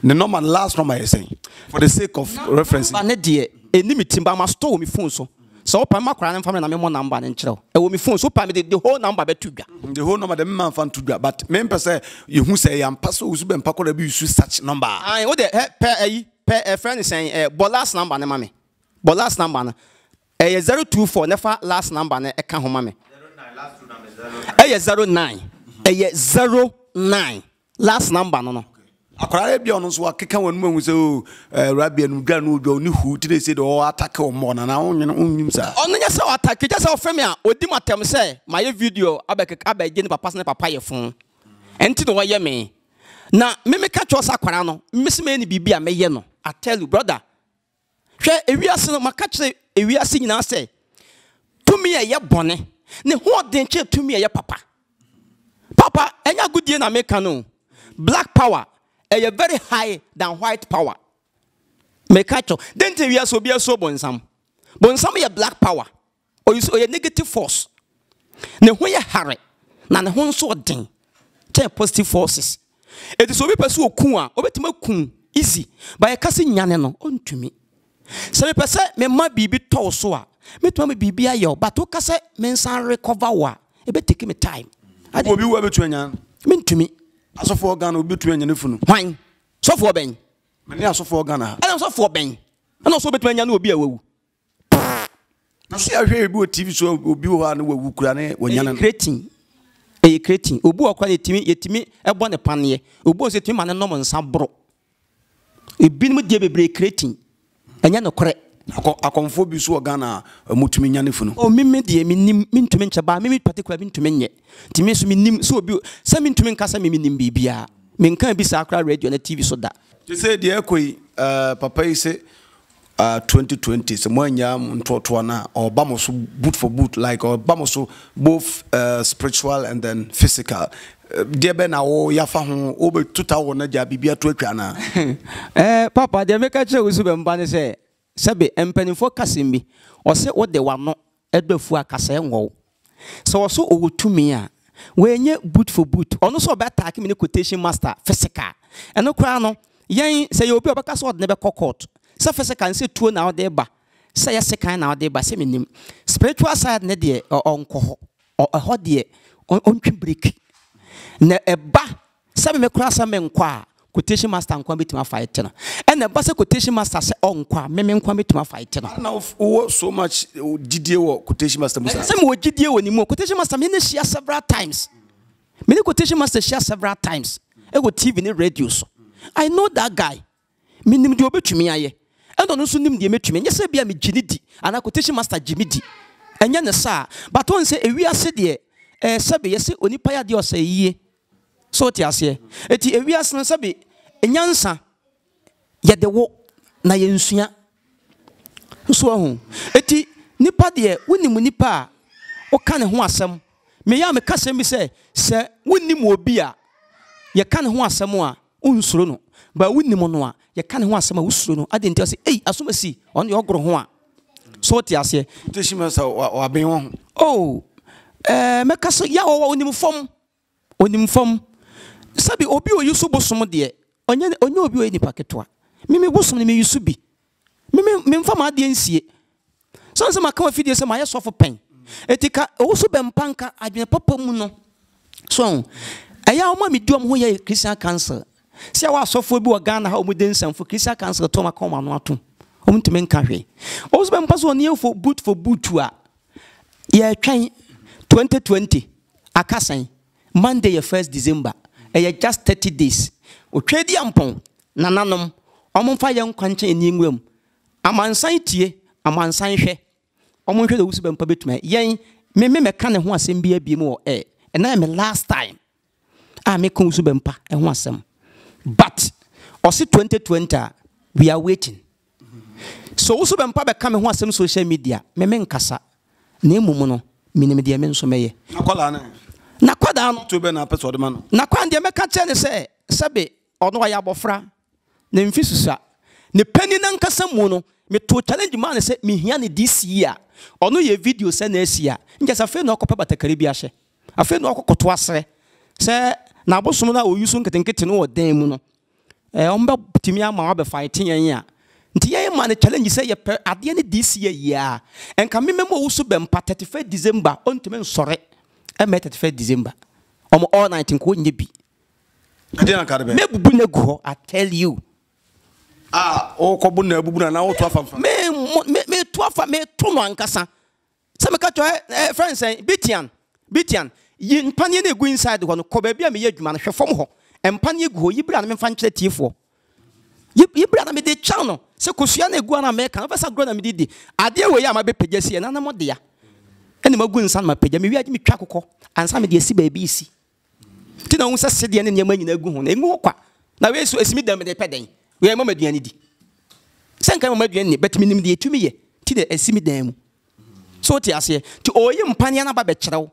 ne normal last normal is saying for the sake of reference na ne de enimi timba ma store mi phone so so pamma kwara nfa me na me mo number ne nkyerɛw e wo me phone so pam the whole number be tudwa the whole number the me man fan tudwa but me pese you hu say yam pass Owusu Bempah kwara bi use such number ah wo de per friend say bolas number ne ma me bolas number na e 024 nefa last number ne e ka ho ma me 09 last two number 09 e 09 e 09 last number no no akwara bia ono so akeka wanu anwu so Rabbi anu dwa no dwa oni hu ti dey say do attack o mo na na onnyim sa ono nya say attack je say ofrem a odi matem say maye video abekeka abeje ni papa se papa ye fun enti no ye me na me meka cho sa akwara no me se me ni bibia me ye no I tell you brother hwe ewiase no maka kire ewiase nyina say tumi ye bone ne ho den che tumi ye papa papa enya gudie na meka no black power a very high than white power. Mekacho. Then we are so be so bonsam. Bonsam is a black power. Or you a negative force. Ne who ye harry. Na ne who so ding. Che positive forces. It is so we pursue kuwa. Obetima kun easy. By a kasi nyane no unto me. So we pursue me ma bibi tosoa. Me to me bibi ayo. But o kase mensan recover wa. Ebe take me time. Obi we be to nyan. Me to me. Aso for Ghana obi tu anya nefu no. Hwan? So for ben. Me ne aso for Ghana. Ana so for ben. Ana so betu anya na obi awu. Na so ya hwe obi TV so obi wo ha na wawu kura ne wanyana. Creating. E creating. Obi okwa ne timi yetimi ebo ne pane ye. Obi o se timi ma ne nom nsa bro. E binom die bebre creating. Anya no kore. Akonfo bi so Ghana mutumi nyane funu. O mimi de mi ntumi ncheba, mimi particular bi ntumi nye. Ti mi so mi nim so obi, se mi ntumi nkasa mimi nim bibia. Mi nkan bi sa akra radio na TV so da. They say the ekoi papa yi say 2020 se mo nya mtoto na obamo so boot for boot like obamo so both spiritual and then physical. Dear Ben, oh, Yafaho, over 2,000 Jabibia to Kana. Eh, Papa, the American Owusu Bempah say, Sabi, and penny for Casimbi, or say what they were not, Edward for Casango. So, also, oh, to me, when ye boot for boot, or no so bad taking the Quotation Master, Fessica, and no crown, yea, say you'll be a bacasso or never cocked. So Fessica and say 2 now there, but say a second out there by seminum. Spiritual side, Nedie or uncle or a hot deer or on brick. Ne eba sabe me kura sabe nkwa Quotation Master nkwa bitima fight na ene ba se Quotation Master se onkwa meme nkwa bitima fight na na wo so much didie wo Quotation Master musa se mo didie wo ni mo Quotation Master me ne share several times me ne Quotation Master share several times e go TV ne radio so I know that guy me nim de obetumi aye e don so nim de metumi nyese bia me ginidi ana Quotation Master gimidi enye ne sa but won se ewi ase de sabe yesi onipa ya de o say yie so ti ase eti ewiase no sabe enyansa ye de wo na ye nsua so ho eti nipa de wonimu nipa a wo ka ne ho asem me ya me ka sem bi se se wonimu obi a ye ka ne ho asem a unsuro no ba wonimu no a ye ka ne ho asem a usuro no ade nti ase ei asomasi on ye ogro ho a so ti ase tishima sa wa ben ho oh mekaso ya wo onim fom sabi obi oyusu bosom de onye obi oyi paketoa mimi bosom ne me yusu bi mimi mfama de nsie so nse maka wa fidie se ma yeso fo pen etika Owusu Bempah nka adwene papa mu no so eya o ma me duom ho ye Christian Council se wa asofo bi wo Ghana ha o mu densan fo Christian Council to ma koma no ato o mutime nka hwe Owusu Bempah so ne fo boot for boot a ye twen 2020 akasan Monday 1st December eh just 30 days otwedi ampon nananom omfa ye nkwanche eninwem amansan tie amansan hwe omhwe de Owusu Bempah betuma yen me meka ne ho asem bia biem o eh na me last time I me kon Owusu Bempah e ho asem but osi 2020 we are waiting so Owusu Bempah beka me ho asem social media me nkasa na emum no minimum de menso meye nakwada no to be na peso de ma no nakwan de meka che ne se sebe ono wa ya bofra ne mfisusa ne pani na nkasa mu no me to challenge man se me hia ne this year ono ye video se na asia nje sa fe no okopa batakari bi ahye afi no okokoto asre se na bosom na oyusu nketenkete no odan mu no omba timi ama wa be fighting yan a nti ye man challenge say ye ade ne this year ya enka meme mo Owusu Bempah 31 December ontime nsore e 31 December omo all night nko nye bi ade na karbe me bubu na go I tell you ah o ko bu na bubu na wo to afamfa me to afa me to no ankasa se me ka to friends bitian ye mpanye na go inside ho no ko ba bia me ye adwuma no hwefom ho empanye go yi bra na me fa nkyere tiefo ye bra na me de channel se kosua na egu na me kan fa sa gro na me didi ade we ya ma be pegesi na na mo de ya ene magu nsan ma pegya me wi age me twa kokko ansa me de si ba bi si ti na hu sa se de na nyama nyina gu ho na engu kwa na we so esimi da me de peden we ma maduan di se kan ma maduan ni but minim de etumi ye ti de esimi dan mu so ti ase ti oyi mpania na ba be kyerew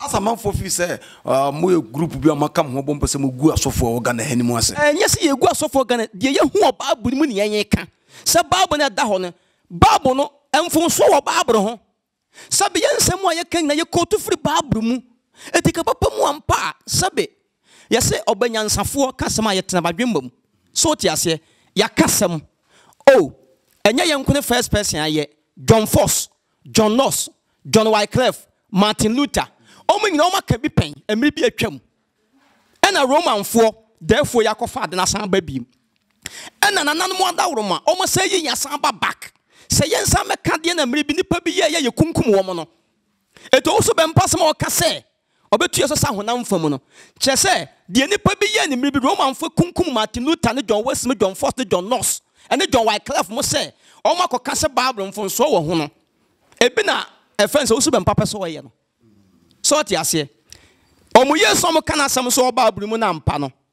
asa manfo fi se mo ye group bi amaka mo bo mpese mo gu asofo o Ghana hanimu ase enye se ye gu asofo Ghana de ye hu o babu mu ne yen ka se babu na da ho ne babu no emfo so wo babu ho sabe yensem o ye kan na ye kotu firi babu mu etika papa mu ampa sabe ye se obanyansafo kasem a ye tena badwembam so ti ase ya kasem oh enye ye nko ne first person aye John Foss John Knox John Wycliffe Martin Luther omo nyina omo ka bi pen emri bi atwam ena Roman fo therefore yakofa de na san ba bi ena nananom adawroma omo sayi ya san ba back say yensa meka de na mri bi nipa bi ye kunkum wo mo no eto Owusu Bempah se ma oka se obetu yeso sa honam fam no che se de nipa bi ye ni mri bi Roman fo kunkum Martin Luther ne John Wesley John Foster John Knox ene John Wycliffe mo se Oma ko kase Bible mfonso wo ho no. Ebi na efense Owusu Bempah pese wo ye no. So ti ase. Omo Yesu mo kana asem so Bible mu na mpa no.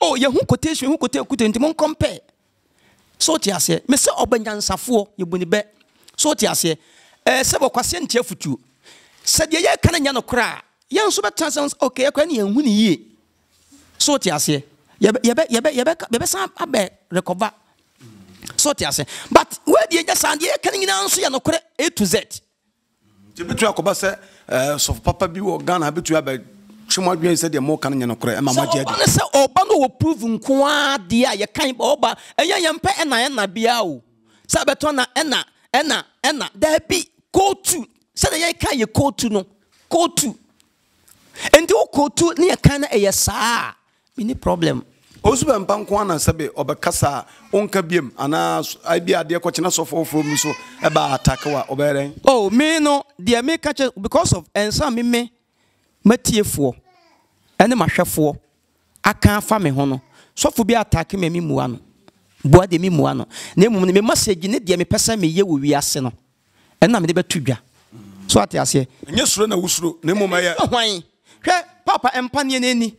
Oh, ye hu quotation, hu quotation nti mo compare. So tiase, me se obanyansafo ye boni be. So tiase, se bokwase ntia futu. Se de ye kana nya no kra, yen so be transcends okay, akwa na yen hu ni ye. So tiase, ye be san abe recover. So tiase, but where the just and here can you answer your correct A to Z. The betrayal of us, so Papa B or Ghana betrayal by Shumagui said the more can you correct. And Mamma Jed, or Bando will prove in Kwa, dear, your kind Oba, a young pet and I enna Biao. Sabatona, Enna, there be go to. Said I can't you go to no, go to. And do go to near Kana ASA. Any problem. Owusu Bempah kwana sabe obekasa onka biem ana abi ade kwachena sofo from so eba attack wa oberen. Oh me no the make because of ensa me matiefo ene mahwefo aka afa me ho no sofo bi attack me mua no boa de mua no na emum me message ne de me pesa me ye wo wiase no ena me de betudwa so ate ase enye suro na wusuro na emum aye hwan hwe papa empane ne ni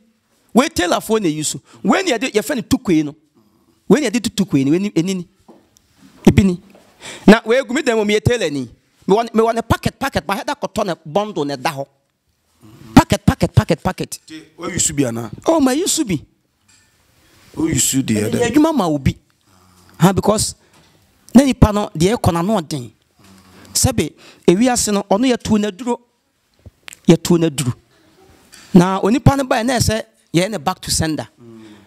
we tell a phone use when you your friend took no when you did took when enini ibini na we gumi dem me tell any me want a packet my head that cotton a bundle na daho packet where you should be ana oh my you should be who you should there adwuma ma obi ha because na ni pano de ekona no den sebe ewiase no ono ye tu na duro na oni pano ba na say yeah, back to sender.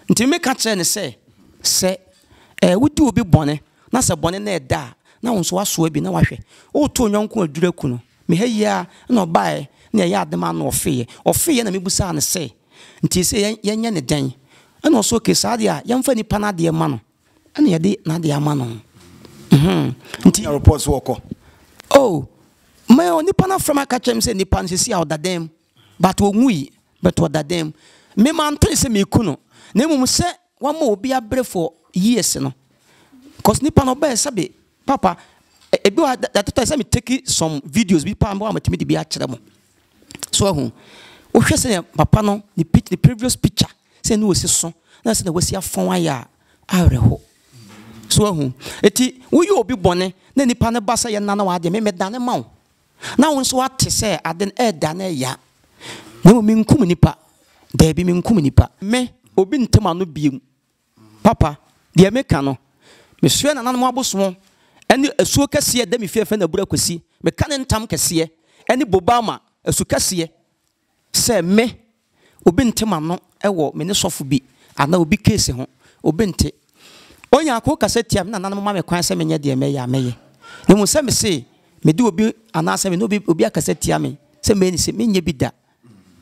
Until me catch and say, we do be bonnet. Now, so bonnet near da. Now, so I swear be no wash. Oh, two young cool dracuno. Me hey, ya, no buy near yard the man or fear, and me busan say. Until say, yen a den. And also, Kissadia, young fanny panadia man. And ye did not dear man. Until your reports walk. Oh, my only pana from a catch him say, Nipan, see out that them. But we, but what that them. Me man tell say me kuno. Nemu say one more be a breath for years no. Cause nipa no be sabi papa. Ebi wa that time say me take some videos bi pa mo amati me di bi a kire mo. So ahu. O hwe say papa no the pitch the previous picture say no osi so. Na say na wasi afon aya areho. So ahu. Eti wo ye obi bone na nipa ne ba say ye nana wa de me dane ma wo. Na wo so ate say aden e dane ya. Nemu me nkum nipa. Debi me nkumnipa me obi ntema no biem papa de me ka no me sue na nanom abosom ene asuo kase de me fiafa na bura kwasi me ka ne ntam kase ene bobama asu kase se me obi ntema no ewo me ne sofo bi ana obi case ho obi nte onya akọ kase tiam na nanom ma me kwan se me nya de me ya me ye ne mu se me se me de obi ana se me no obi akase tiam me se me ni se me nya bi da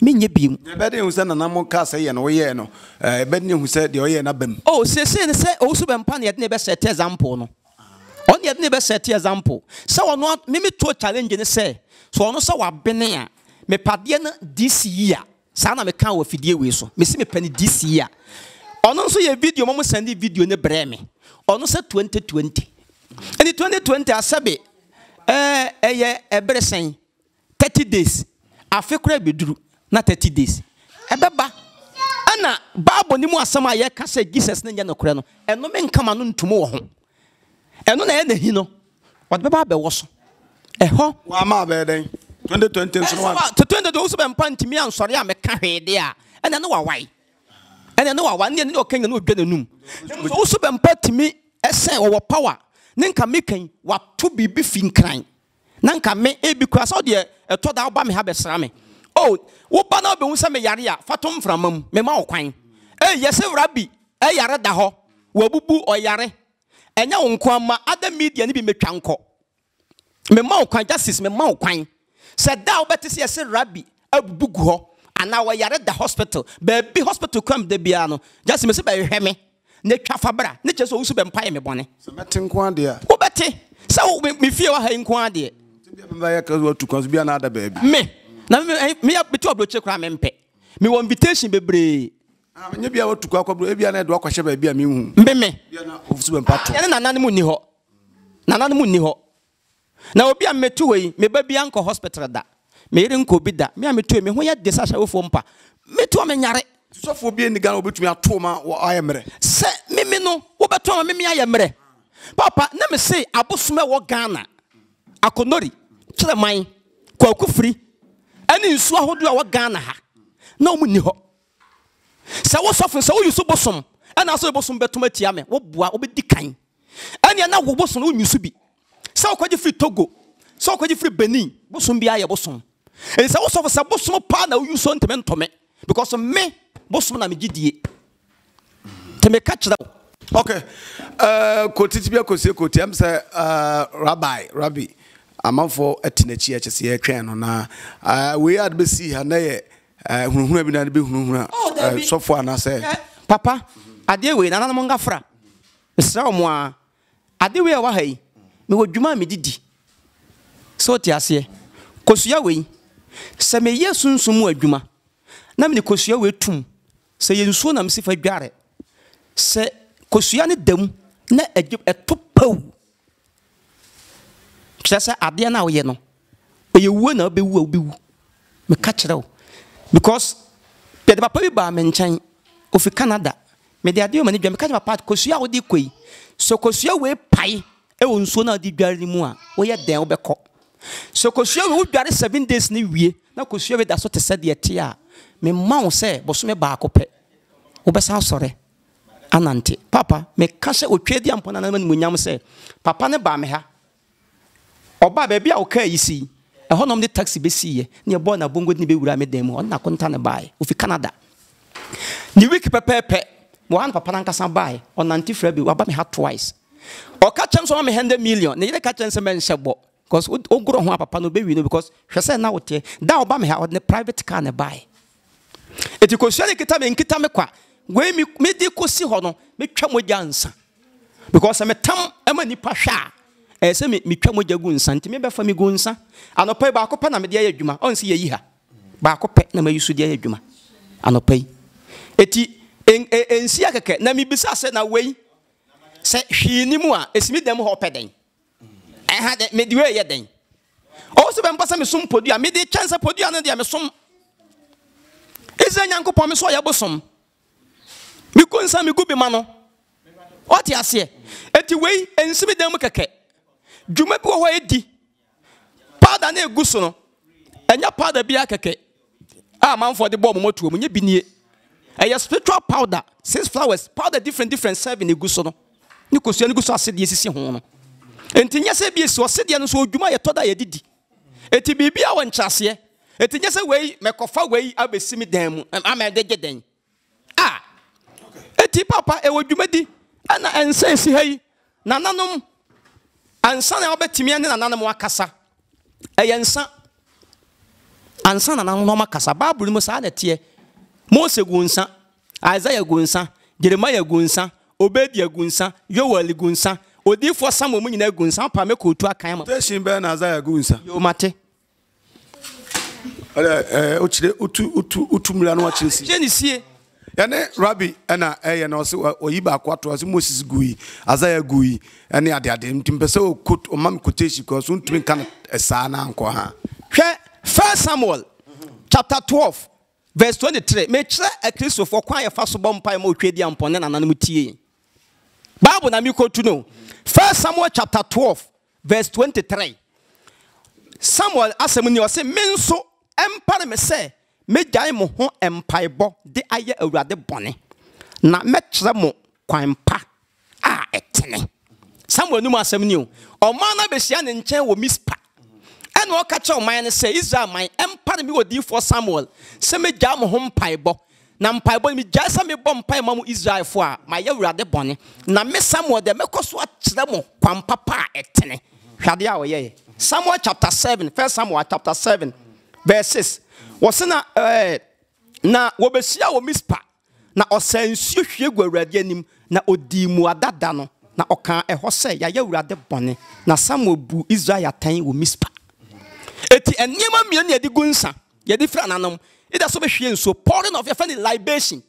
menye biem ebede hu se nanam ka se ye no ye no ebede hu se de oye na bam oh se ne se Owusu Bempah ne de be set example no on ye de be set example se ono me to challenge ne se so ono se wa bene a me pade na this year sa na me kan wa fidie we so me se me pani this year ono so ye video mo send video ne bre me ono se 2020 and 2020 asabe eye ebresen 30 days afekura beduru na 30 days ebeba ana baabo ni mu asama ye ka se Jesus ne nya nokre no eno me nka ma no ntumo wo ho eno na ye na hi no what beba be wo so eho wa ma be den 2020 so wa to 20 do so be mpanti mi ansori a me ka hwede a ena no wa wai ena no wa wan ne no kan no dwa nanum so so be mpanti mi ese wo power ne nka me kan wa to bibi fi nkran na nka me ebi kwa so de eto da oba me ha be sra me oh, wo ba na be hu se me yare a fatom framam me ma okwan. Eh yes Rabbi, eh yare da ho. Wabubu oyare. Enya wonko ama ada media ni bi metwa nko. Me mau kwan justice me mau kwan. Said da obetisi ese Rabbi abugu ho ana we yare da hospital. Baby hospital come de bia no. Just me say be hwe me. Ne twa fabra. Ne che so Owusu Bempah me bone. So metin kwa de. Obete. Say me fie wa ha nkwa de. Me. Na me betu obroche kra me mpe. Me won invitation bebre. Ah me bia wo tukwa kwabro e bia na do akwahye ba bia me hu. Mbe me. Bia na Owusu Bempah to. Ya na nanu ni ho. Nanu ni ho. Na obi ametu we me ba bia nko hospital da. Me iri nko bi da. Me ametu me ho ya de sasha wo fo mpa. Me to me nyare. Sofo obi ni gan obetumi ato ma wo ayemre. Se me no wo beto me ayemre. Papa na me say abosome wo Ghana. Akonori Chileman Kwakufri. Ani nsu ahodo wo Ghana ha. Na omu ni ho. Se wo sofo se wo yusu bosom. Ana so bosom betuma tia me. Wo boa obedi kan. Ani na wo bosom wo nyusu bi. So kwaji free Togo, so kwaji free Benin, bosom bia ya bosom. And so so for bosom pa na you so nteme me because me bosom na me gidie. Teme catch that. Okay. Quotation Master quote am say Rabbi. Amafo atinechi a chese e kwen no na we had be see ha na ye hunhun abi na be hunhun so for na say papa ade we na na mo ngafra. Esra mo a ade we wa hai. Me wo dwuma me didi so ti ase kosua we se me yesunsun mu adwuma na me kosua we tum se yensuo na me se fa dware se kosua ne dam na etopaw se ade na wo ye no ye wu na be wu me ka kire wo because pede papa bi ba me nchan ofi Canada me de ade o me dwam me ka papa kosua wo di koi so kosua we pai e won so na di dware mu a wo ye den wo be kɔ so kosua wo dware 7 days ni wie na kosua be da so te sɛ de te a me ma wo sɛ boso me ba akɔpɛ wo be sa sɔre anante papa me ka sɛ otwe di ampo na na mu nyam sɛ papa ne ba me ha ɔba ba bia wo ka yisi e hɔ nom de taxi be siye ne bɔ na bongo ni be wura me den mu ɔna konta ne bae ofi Canada ni week pepepe mo han papa na nkasa bae ɔnante fra bi waba me ha twice o catchem so me 100 million ne catchem se men shebo because o gro ho papa no be wi no because hwese na wote da oba me ha o ne private car ne buy etikosua ne kita me nkita me kwa we me di kosi ho no me twa moja nsa because me tam ema nipa hwa e se me twa moja gu nsa ntime be fa me gu nsa anopai ba akopa na me de adwuma on se yeyi ha ba akopa na me yusu de adwuma anopai eti ensia keke na me bisa se na wei se hwini mu a esimi dem ho peden eha de me di we ye den Owusu Bempah se me som podua me di chance podua no de me som ezanya nkopon me so ya bosom me konsa me gubi ma no oti ase eti we ensimi dem keke djuma bi ho edi powder na eguso no enya powder bi akeke a man for the bomb motu mu nye bi nie eya spiritual powder 6 flowers powder different 7 eguso no ni kosua ni guso asede sisi ho no enti nya se bie so asede no so odwuma ye toda ye didi enti bibia wo nchase enti nya se wei mekofa wei abesimi dan mu amedeje den ah enti papa e odwuma di ana ensensi hai nananom ansa na obetimi ane nananom akasa eyensa ansa nananom akasa bible mu sa na tie Mose gunsa Isaiah gunsa Jeremiah gunsa Obedia gunsa Yoel gunsa odifo samu mu nyina gunsa pa me ko tu akan ma teshin be na Isaiah gunsa yo mate ala ochire utumira no achirisi jenisie yane Rabbi ana eye na oso oyiba akwato oso Moses gui Isaiah gui ene ade ntimpese o kot o mam quotation ko so ntumi kan esa na anko ha hwe 1 Samuel chapter 12 verse 23 me kire a Christo for kwa ye fa so bompa ma otwe di ampo ne nananu tie Bible na me ko tu no. 1 Samuel chapter 12 verse 23. Samuel asem ni o se menso empare me se me gyan mo ho empaibo de aye awurade bone. Na me kire mo kwanpa a etene. Samuel no asem ni o. O man na besia ne nchen wo mispa. And o ka kire o man ne se Israel man empare me odi for Samuel. Se me gyan mo ho empaibo. Na mpaibo mi jasa me bom pai mamu Israelfo a ma ye wurade bone na me Samuel de me koso a kire mo kwampapa etene Samuel chapter 7, 1 Samuel chapter 7, verse 6. Wasena na wobesia wo mispa na osensu hwegwa urade anim na odimu adada no na okan eho se ya urade bone na Samuel bu Israel tan wo mispa. Eti enema mian ye di gunsa ye di fra nanom ida so behwe nso pouring of your friend libation.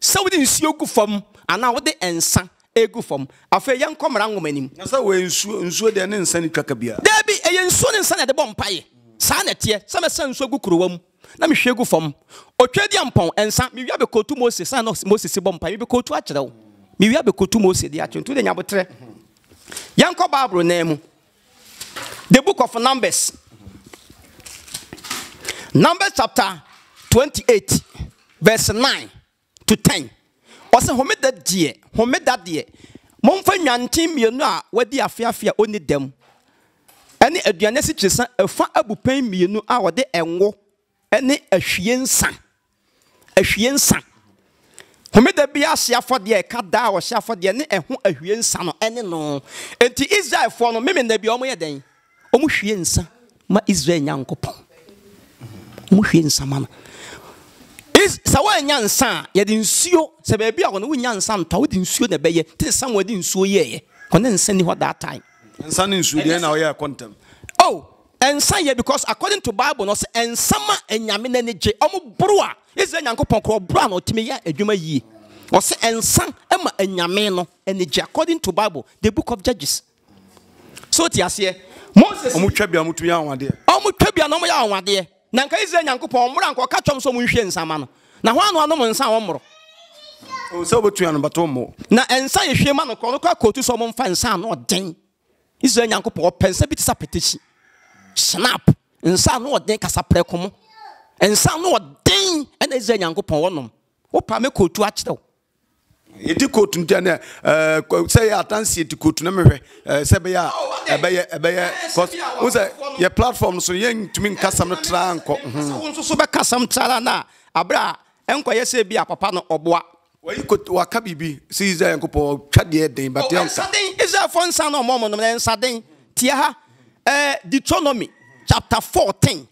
So we dey nsuo gu fam ana wo de ensa egu fam afa ye nkomra nwomanim na so we nsuo de ne nsa ni twaka bia debi eye nsuo ne nsa na de bompaye sa na tie sa me sa nsuo gu kurowam na me hwe gu fam otwedi ampon ensa me wiabe kotu Moses sa na Moses bompaye be kotu a kirew me wiabe kotu Moses de a kirew tu de nyabotre yanko babro na mu the book of Numbers Numbers chapter 28 verse 9 to 10. Ose home that die, home that die. Momfa nyanten mienu a wadi afiafia oni dem. Ene aduane si kyesa afa abupan mienu a wode enwo ene ahwie nsan. Ahwie nsan. Home that bia siafode e ka da wo siafode ne eho ahwie nsan no ene no. Enti Israel fo no meme na bia omoye den. Omo hwie nsan ma Israel nyankopon. Omo hwie nsan ma. Is sawa nyansa ye din suo se ba bia ko no nyansa nto wo din suo na ba ye tin Samuel din suo ye ye ko na nsa ni ho that time nsa ni suo de na wo ye contempt oh nsa ye because according to Bible no se nsa ma enyame na ne je omo bro a Israel nyankopon ko bro na otime ye adwuma yi o se nsa ema enyame no ene je according to Bible the book of Judges so ti ase Moses omo twa bia mutumi anwade omo twa bia no mo ya anwade nanka Israel nyankopon mura nko ka twom so munhwe nsama no na ho ano no nsa wo mro o se obetua no bato mo na ensa ye hwe ma no ko ka kotu so mfa nsa no den Israel nyankopon pensa bi tsa petition snap nsa no den kasa prekom ensa no den na Israel nyankopon wonom wo pa me kotu a kire eti kotu ntane say atansi eti kotu na mehwe say be ya ebe ya cause we say your platform so ye ntumi nkasam no tra nko so so be kasam tra na abra enko ye say bia papa no oboa we kotu waka bibi si Israel nkopo twade den but ensa den Israel fon san no momo no ensa den tia ha Deuteronomy chapter 14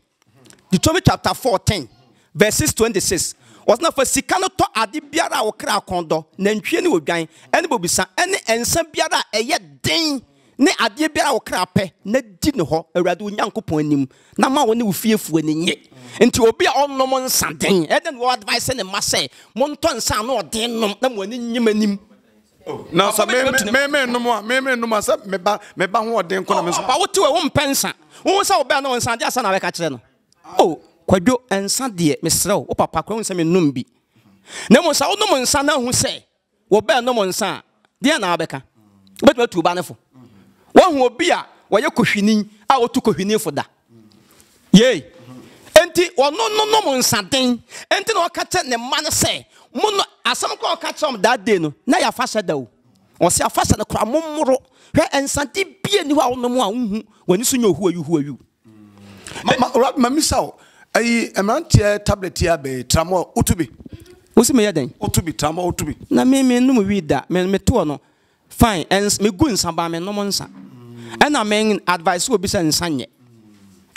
Deuteronomy chapter 14 verses 26 was not for sikano to adi biara wo kra kondo na ntwe ne odwan ene bobisa ene ensa biara eye den ne ade biara wo kra pe na di ne ho awrade onyankopon anim na ma wo ne wo fiefuo ne nye nti obi a onnom nsa den eden wo advice ne ma say monto nsa na oden nom na mo ani nyimanim na so me nom asa me ba ho oden ko na me so ba wo ti wo mpensa wo sa wo ba na nsa de asa na we ka kire no oh kwadwo ensa de mesrew wo papa kra nsa me num bi na mo sa wo num nsa na hu se wo ba num nsa de na abeka betu betu ba nefo wo hu obi a wo ye kohwini a wo tu kohwini fo da yey enti wo num nsa den enti na wo ka te ne ma ne se mo no asam ko ka tom that day no na ya fasha da wo se afasha na kra momoro hwe ensa de bie ni ho a wo num a hu wani so nyo hu ayuhu ayu ma misao ai emantie tablet ya be tramo utubi usime yeden utubi tramo utubi na me num wida me to no fine ens me gu nsaba me num nsa na me advice obi se nsanye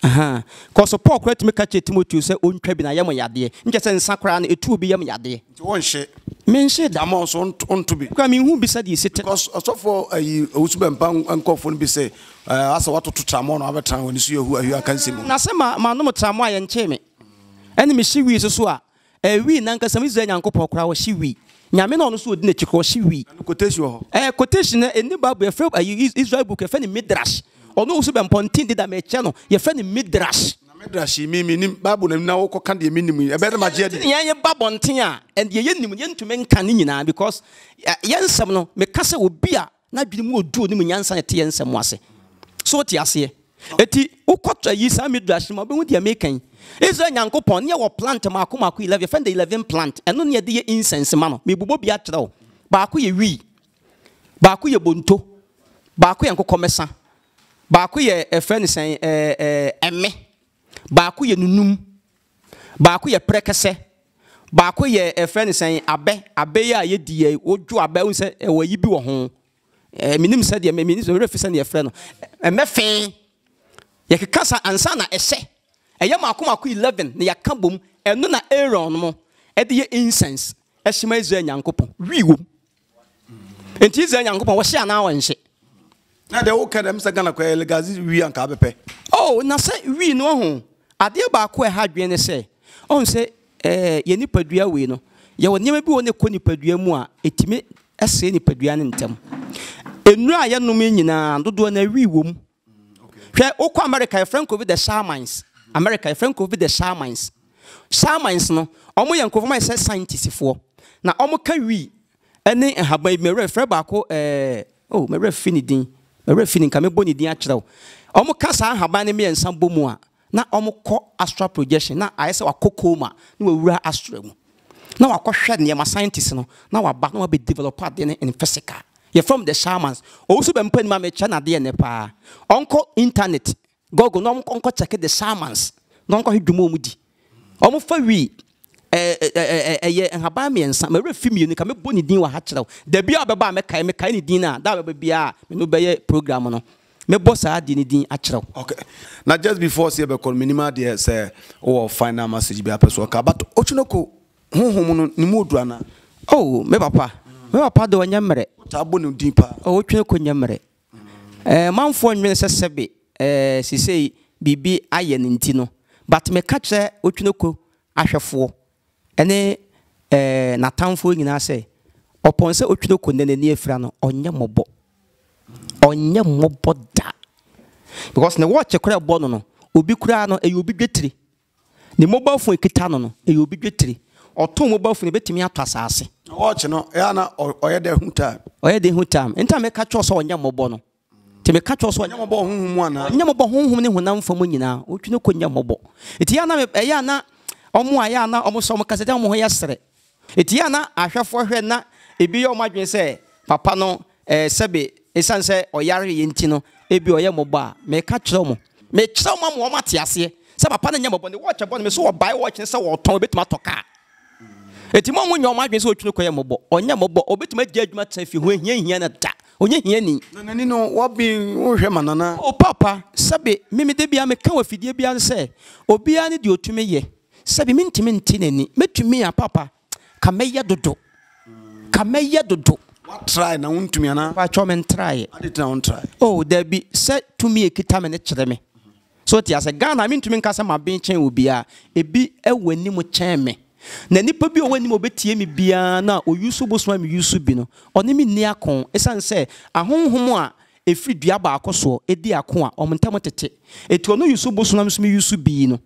aha cause Paul kwet me ka che Timothy se ontwa bi na yem yade nje se nsa kra na etu obi yem yade nje won hye me hye da mo so ontubi kwa me hu bi se de sit cause so for ai Owusu Bempah anko fon bi se asa watu tutramo no abetan woni so yehu ahia kansem na se ma no mutramo aye nche me ene me shiwi so a wi na nka sam Israel nyankopon kra wo shiwi nyame na ono so odi na chikro shiwi quotation ho quotation eni babu efrem ayi Israel book efani midrash ono Owusu Bempah ntindi da me che no efani midrash na midrash mi nim babu na na wo koka de minim e be na maje de ye babu nten a and ye nim ye ntume nka ne nyina because ye nsem no me kasa obi a na dwini mu odu oni mu nyansa ne te ye nsem ase so ti ase eti ukotwa yi sa midrash ma be hu de mekan Israel nyankopon ne wo plant ma akoma ko 11 fende 11 plant eno ne de incense ma no me bubo bia tra wo ba ko ye wi ba ko ye bonto ba ko ye nkokomesa ba ko ye efenisen eme ba ko ye nunum ba ko ye prekese ba ko ye efenisen abe ya ye die odwo abe unse wo yi bi wo ho minim said ye minim so refisa ne frɛ no emefen ye keka sa ansa na ehye eye makomako 11 ne yaka bom eno na Aaron mo e de ye incense ehima Israel Nyankopon wiwo enti Israel Nyankopon wo hye ana wo nhye na de wo kadam sa gana kwa legacy wi anka bepe oh na se wi no ho ade ba ko e hadwe ne se on se ye nipadua we no ye wo niam bi wo ne ko nipadua mu a etime ese nipadua ne ntem enu a ye no me nyina dodo na wiwo mu hwe okọ America e franco with the shamans America e franco with the shamans shamans no omo ye nkofoma se scientist fo na omo ka wi ene haban me refre ba ko oh me refini din me refini ka me boni din a kirawo omo ka sa haban ne me ensan bomu a na omo ko astral projection na ayese wakokoma na wura astral mu na wakohwe ne ma scientist no na waba na be developer din in physical. You're from the shamans. Also, been putting my channel there in the Uncle Internet. Google, no uncle check the shamans. No uncle Hidumudi. Almost for we a year and Habami and some very female. You can be bonny dinner hatchel. The beer by Mekani dinner. That will be a no bear program. No, my boss are dinner din actual. Okay. Now, just before Saber call minima, dear, say, or final message be a person. But Ochunoko, home, no more drana. Oh, my papa. We are part of a number. Tabunu deeper. Oh, Chunyamere. A man for Minister Sebi, she say, BB iron in Tino. But me catch her, Uchinoko, Asha four. And a Natan for in assay. Upon so Uchinoko, then a near Frano, on Yamobo. On Yamobo da. Because the watch a crab bono, Ubicrano, a ubiquity. The mobile for Kitano, a ubiquity. Or two mobile for the Betimiatasasi. Watch no, Yana or the Huntam. Or the Huntam. And time I catch us on Yamobono. To make catch us on Yamobon, one Yamobo whom we know for Munina, which no could Yamobo. Itiana, Ayana, Omoyana, almost some Casadamo yesterday. Itiana, I shall for her not, it be your margin say, Papano, Sebi, a sunset, or Yari Intino, it be a Yamoba, may catch them. Make some more Matiasi, some upon Yamobon, the watch upon me so by watching so or Tom bit Matoka. Etimon when your mind is what you know, Mobo, or Yamobo, or bit my judgment if you win Yanata, or Yanni. No, what being Manana? Oh, Papa, Sabi, Mimi de Biame Kawafi, Bian say, Obiani do to me ye. Sabi Mintimentini, met to me a papa. Kameya do do. Kameya do do. What try now to me, and I chom and try. I did not try. Oh, there be said to me a kitamene. So it is a gun I mean to me, Casama Benchin will be a be a winning with me. Nanipa bi owani mo betie me bia na oyusu bosoma me yusu bi no onemi nia kon esan se ahonhom a efri dua ba akoso edi akon a omntam tete eti ono yusu bosoma me yusu bi no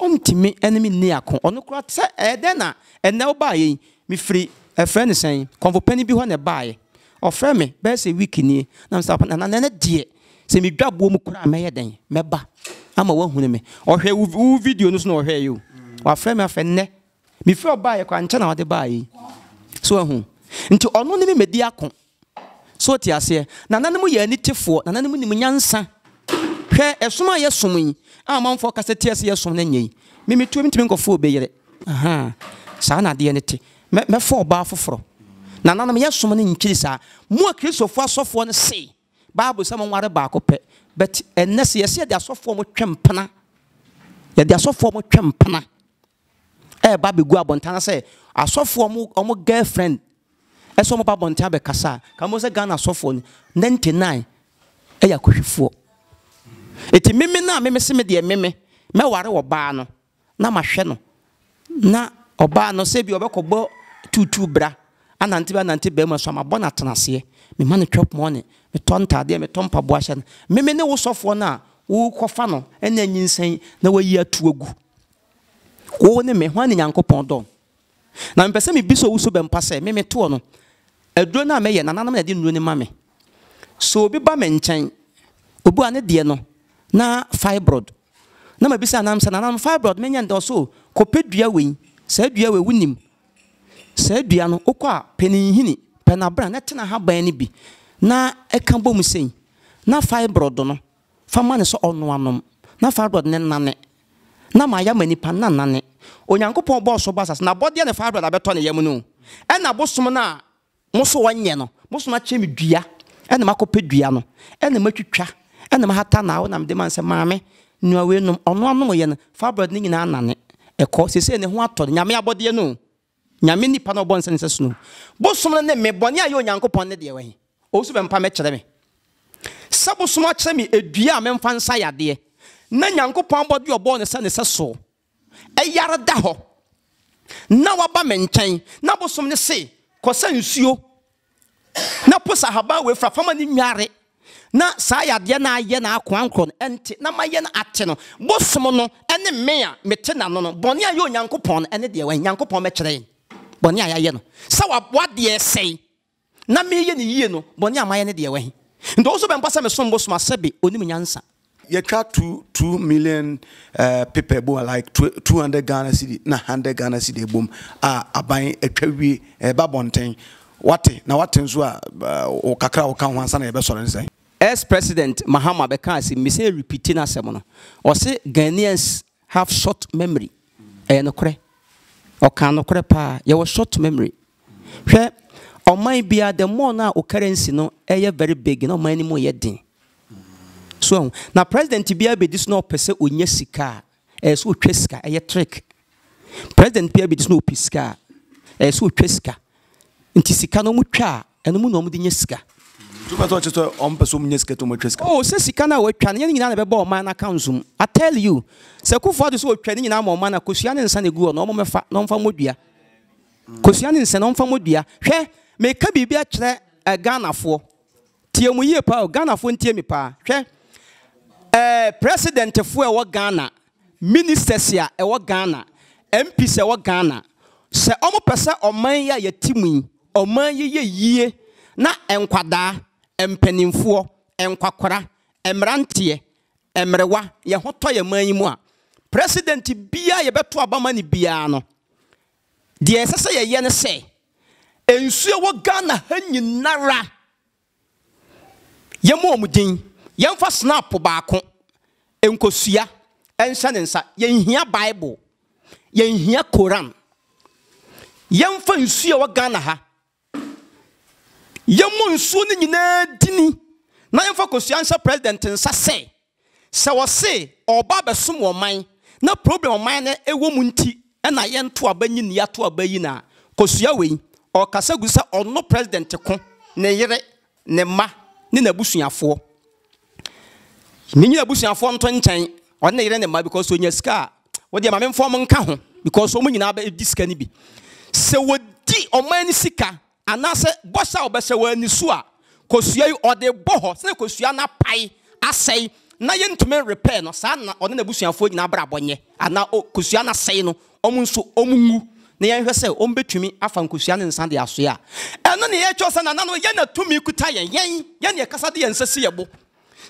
omtimi enemi nia kon onokra se eden na ene oba ye me fri e friend sen konvopani bi ho na baaye ofre me be se week ni na msa na na de se me dwabo mu kura me yeden me ba ama wahunu me ohwe wo video no so na ohwe yo wa frame afenne before buy a quantum out the buy. So, who? Into only mediacon. So, Tia say, Nanamo ye need to for an enemy Munyansa. Here, as soon as yes, so me, I'm on for Cassetias, yes, so many. Mimi 2 minutes of 4 beer. Aha, Sana dianity. Me 4 bar for fro. Nanam yes, so many in Chisa. More kids of far soft one say. Babu, someone water bark up. But, and Nessie, I said, they are so formal champana. They are so formal champana. Eh, Babi Guabontana say, I saw for a girlfriend. I saw my Babontabe Cassa, Camosa Gana Sophon, 99. Aya could four. It mimina, mimicime de meme, Mewara or Barno, Namasheno, Na or Barno, say, be a book 2 bra, and Antibananti Bema, some abonatanasi, me money chop money, me tonta, dear me tompa boishan, mimene was sophona, woo cofano, and then you say, no way year 2 ago. Oh, me one in Yanko Pondo. Now, Pesami Biso Owusu Bempah say, Meme Tuono, a drona may and another didn't run a mammy. So be bammen chain, Ubuane Diano, na fibroid. Now, my Bisa Nams and Anam fibroid, many and also, coped dear wing, said dear win him. Said Diano, Oqua, Penny Hini, Penabra, Netina Habani be. Na a Cambo Missing, na fibroid dono, Faman so on one, na fibroid Nanane. Na maya mani panna nane onyankopon bo so basas na body na fabra da beto na yemu no e na bosum na muso wanye no bosum a chemi dua and the Marco Pedriano, and the Matricha, and the Mahatana, and I'm the man say, Mammy, no, we no, on 1 million, far broadening in an a course is saying, what to Yamia Bodiano, Yamini Panobons and Snow. Both some of them may bonia your uncle ponded the way. Also, when Pamechame. Sabo so much semi a dear man fancy idea. Nan uncle Pombod your born a son is a soul. A yara daho. Now a bamen chain. Now, what some say, concerns you. Na posa haba we fra fama ni nyare na sa yade na aye na akwankron enti na maye na ate no bosom no ene mea mete na no no bone aye onyankopon ene de we nyankopon me kire bone aye no sa wa de sei na meye ni yie no bone amaye ne de we ndo oso be mpasa me som bosom asabe onim nyansa ye twa 2 million people bo like 200 Ghana cedi na 100 Ghana cedi bom a aban atwawie babonten. What now? What things were or Kakra or Kan Wansan Eberson's? As President Mahama Bekasi, Miss repeating a sermon or say Ghanaians have short memory. Enocre or canocrepa, your short memory. Or might be at the more now currency no air very big, no money more yet. So now President Tibia be this no person with Yesika as who Cheska, a trick. President Pia be this no Pisca as who Cheska. Ntisika no mutwa eno mu no mu de nyesika tupato cheto ompeso mu nyesika to mutweska oh se sika na watwa ne nyina na beba o man na kanzum I tell you se kufo de so watwa ne nyina ma o man na kosua ne nsa ne guo no mo mefa no mfa modua kosua ne nsa no mfa modua hwe me ka bibi a kire Ghanafo tie mu yie pa Ghanafo ntie mi pa hwe president fo e wo Ghana ministers ya e wo Ghana mp se wo Ghana se omo pesa oman ya yetimu oman ye yie na enkwada empenimfo enkwakora emrantie emrewa ye hoto ye manyimu a president bia ye beto abama ni bia no de esese ye ye ne se ensue wo Ghana hanyinara ye mo omudin ye mfa snap baako enkosua enhye ne nsa ye hia bible ye hia Quran yam fa nsuo wa Ghana ha yam nsuo ne nyina dini na yam fa kosua ansa president nsa se se wo se oba besom wo man na problem man na ewo mu nti na ye nto abanyi ni ato abayi na kosua we o kasa gusa ono president ko ne yire ne ma ne nabusuafo ni nyina busuafo nto nchan o ne yire ne ma because onya sika wo de ma memfo mo nka ho because o mu nyina ba diska ni bi se wodi oman sika anase bosa obese wani so a kosua yi ode boho se kosua na pai asei na yentume repair no sa na one na busuafo nyina brabonye ana kosua na sei no omunso omunwu na yenhwe se ombetumi afa nkosua ne nsa de aso a eno ne ye chosa na nanu ye na tumi kuta ye ne kasa de yensese yebo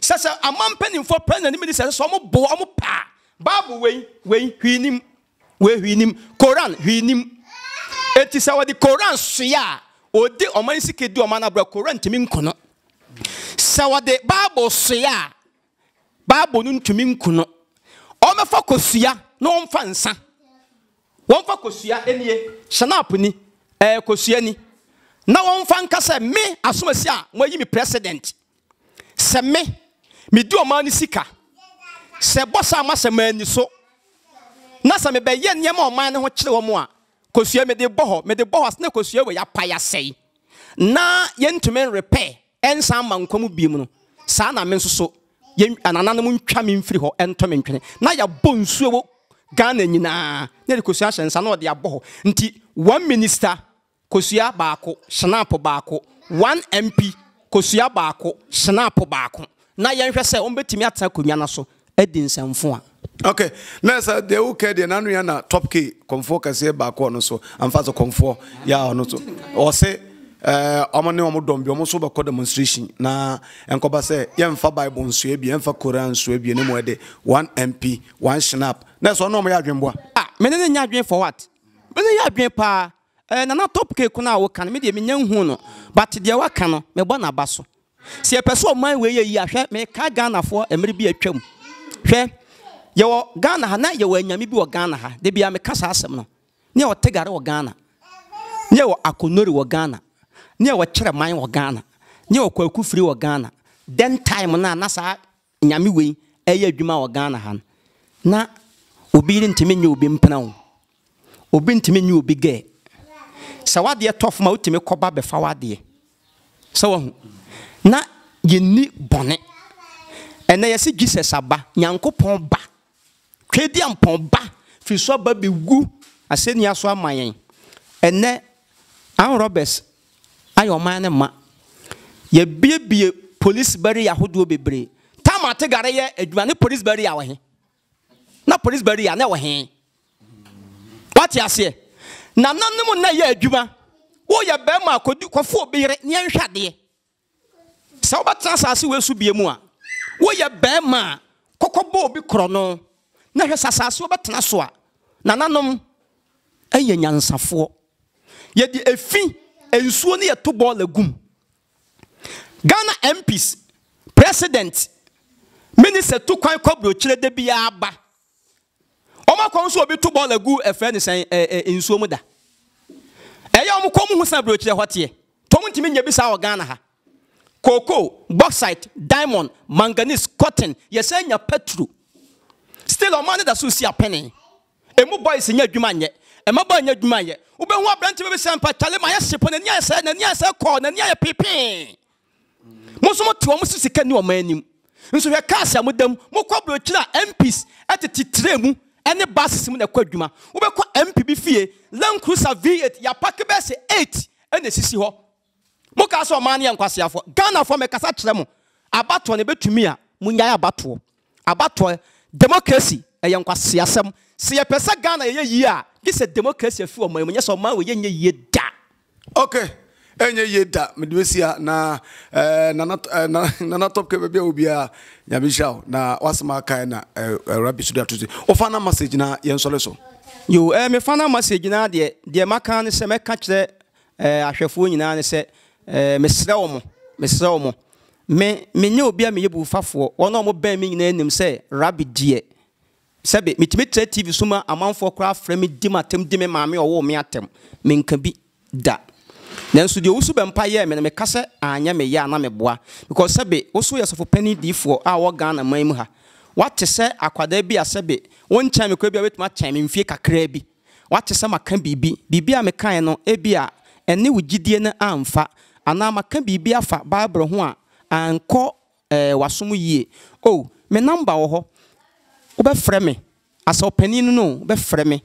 sese amampanimfo president minister so mo bo mo pa babu wei hwinim we hwinim Quran hwinim eti sawa di Quran suya odi oman sike du oman abra Quran timi nkono sawa de Bible suya Bible nu timi nkono o mefa kosua no mfa nsa won fa kosua enie shanap ni kosua ni na won fa nkasa me asomasi a mo yi mi president se me du oman sika se bosa amasemani so na se me be ye nnyema oman ne ho kire wo mo a kosua me de boho asne kosua we ya paya sei na yentume repair ensa mankom biem no sa na me nsoso ye anananom ntwa me mfiri ho ento me ntwene na ya bonsuo wo Ghana nyina na kosua hyensa na ode aboho nti one minister kosua baako snap baako one mp kosua baako snap baako na yenhwe se ombetimi atsa konwa na so edinsamfo a okay, now sir, they will care the nanu yana top key comfort say back on so and fast comfort ya on so or say amane omodom bi omo so be demonstration na enkoba say yemfa Bible nso bi yemfa Quran nso bi ne mo de one MP one snap na so no mo ya dwenboa ah me ne nya dwen for what me ne ya dwen pa na na top key kuna wo kan me de me nya hu no but de wa kan no me bo na ba so se person man we ye ahwe me ka Ghana for emre bi atwam hwe yo Ghana ha na ye wa nyame bi wo Ghana ha de bia me kasa asem no ne o tegare wo Ghana ne o akonori wo Ghana ne o kire man wo Ghana Nyo kwa kufri wa Ghana. Then time na nasa nyamiwe eye juma wa Ghana han. Na ubiri ntimi nyo ubi mpena ubiri ntimi nyo ubi ge. Sawadi ya tofu mauti mekoba befawadi. Sawa na yini bone. Ena yasi jise saba. Nyanko pomba. Kredi ya mpomba. Fiswa babi wu. Aseni ya suwa mayen. Ene an Roberts. Ayo mayane ma. Ye biye police bari ya hudu bibri. Tama te gare ye edwani police bari ya wahin. Na police bari ya ne wahin. Wati ya siye. Na nanimu na ye edwani. Wo ye bema kodu kwa fuo bire. Nye nshadeye. Saoba transasi we subiye mua. Wo ye bema. Koko bo bi krono. Na he sasasi we betanaswa. Na nanum. Eye nyansafo. Ye di efi. E yusuoni ye tubo le gum. Ghana MPs, President, Minister tu kwa kobro chile de biya aba. Oma kwa nsu obi tu bole gu efeni sen nsu omuda. Eya omu komu husan bro chile hotie. Tomu ntimi nyebi sa o Ghana ha. Cocoa, bauxite, diamond, manganese, cotton, yesenya petrol. Still on money that so see a penny. Emu boys nya adwuma nye. Emaba nya adwuma ye. Ube hu abrante be sempa tale ma yeshepo na nya esa na nya esa call na nya pipin. Musumo tiwa musu sika ni omanim nso hwe kaasa modam mokobro kira MPs atetitre mu ene basis mu na kwadwuma ubekwa MP bi fie Land Cruiser V8 ya pack base 8 ene sisi ho mokaasa omane yankwase afọ Ghana fo mekasa kire mu abato ne betumi a munya abato abato democracy yankwase asem se ye pesa Ghana ye yi a dise democracy afi omanim nya so man we ye ye da okay. Enye yeda medwesia na na top ke bebia obia nyabisha na wasma kai na Rabbi studio tuti ofana message na yensole so you me fana message na de maka ne se meka kire ahwefo nyina ne se mesrewo mo me nye obia me yebu fafo wono mo ban me nyina enim se Rabbi die sebe mitimitre tv suma amanfo kra frame dimatem dime maame owo me atem me nka bi da. Then so the Owusu Bempah ye me kase anya me ya na me boa because sebe osu ye so for penny d4 our Ghana man mu ha what se akwada bi asebe won chan me kwabia betu ma chan me mfie kakra bi what se maka bibi a me kan no e bia ene wugidie na amfa ana maka bibi afa bible ho a anko wasom yie oh me number wo ho obefrɛ me asa opani no obefrɛ me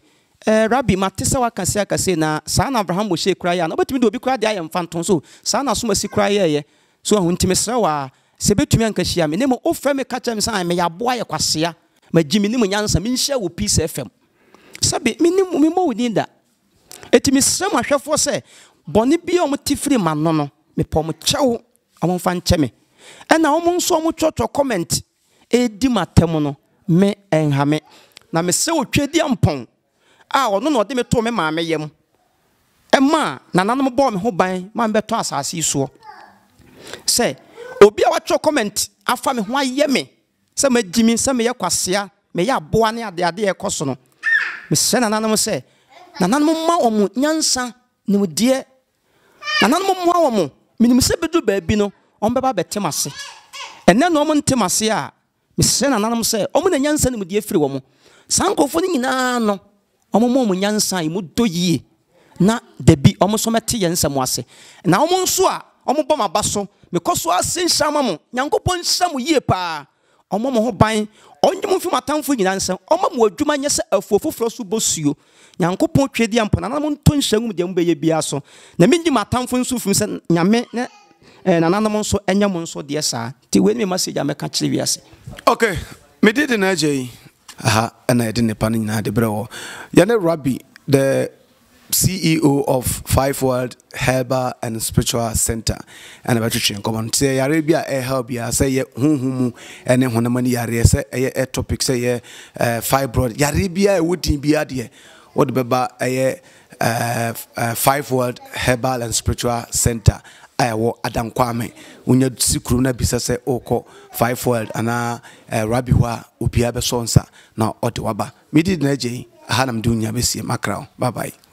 Rabbi matisa wakase akase na sana Abraham Moshe kura ya na obetumi do obi kura de ayem fanton so sana asoma sikura ye ye so ahu ntimesra wa sebetumi anka hia me nemu ofra me kacha me sana me yaboa ye kwasea magi me nemu nyansa me nhia wo Peace FM sabe me nemu me mo woni da etimisra ma hwefo se bone bi o motifri mano no me pom chewo amfa nche me ena omo nso omo choto comment edi matem no me enhame na me se otwedi ampon ah ono no de me to me maame yem ema nananom bo me ho ban ma be to asase so se obi a watcho comment afa me ho aye me se magimi se me yakwasea me ya boa ne ade ekoso no me se nananom se nananom ma omo nyansa ne mudie nananom mo omo minim se bedu ba bi no on beba betemase enne no omo ntemase a me se nananom se omo na nyansa ne mudie firi wo mo sankofo ni nyina no omo mo nyansa imu doyi na debi omo so mete yensam ase na omo nso a omo bom abaso mekoso asenshama mo nyankopon nsam yie pa omo mo ho ban onjum fim atamfo nyansa omo mo adwuma nyese afofoforo so bosuo nyankopon twedi ampo na mo nton hyanum de mbeye bia so na menjim atamfo nso fim se nyame na nanom nso enyam nso de sa ti we me message ameka kire wiase okay me did na ajei aha and I didn't pan in the bro Yane Rabbi, the CEO of Five World Herbal and Spiritual Center and about to change common say Arabia air help ya say ye hum and then when money are say a topic say ye fibroid Yarabia wouldn't be idea what beba a Five World Herbal and Spiritual Center I wo Adam Kwame unya sikru na bisa se oko Five World ana Rabbi wa obi abesonsa na odewaba midi na je aha na mdu nya besie makrao bye bye.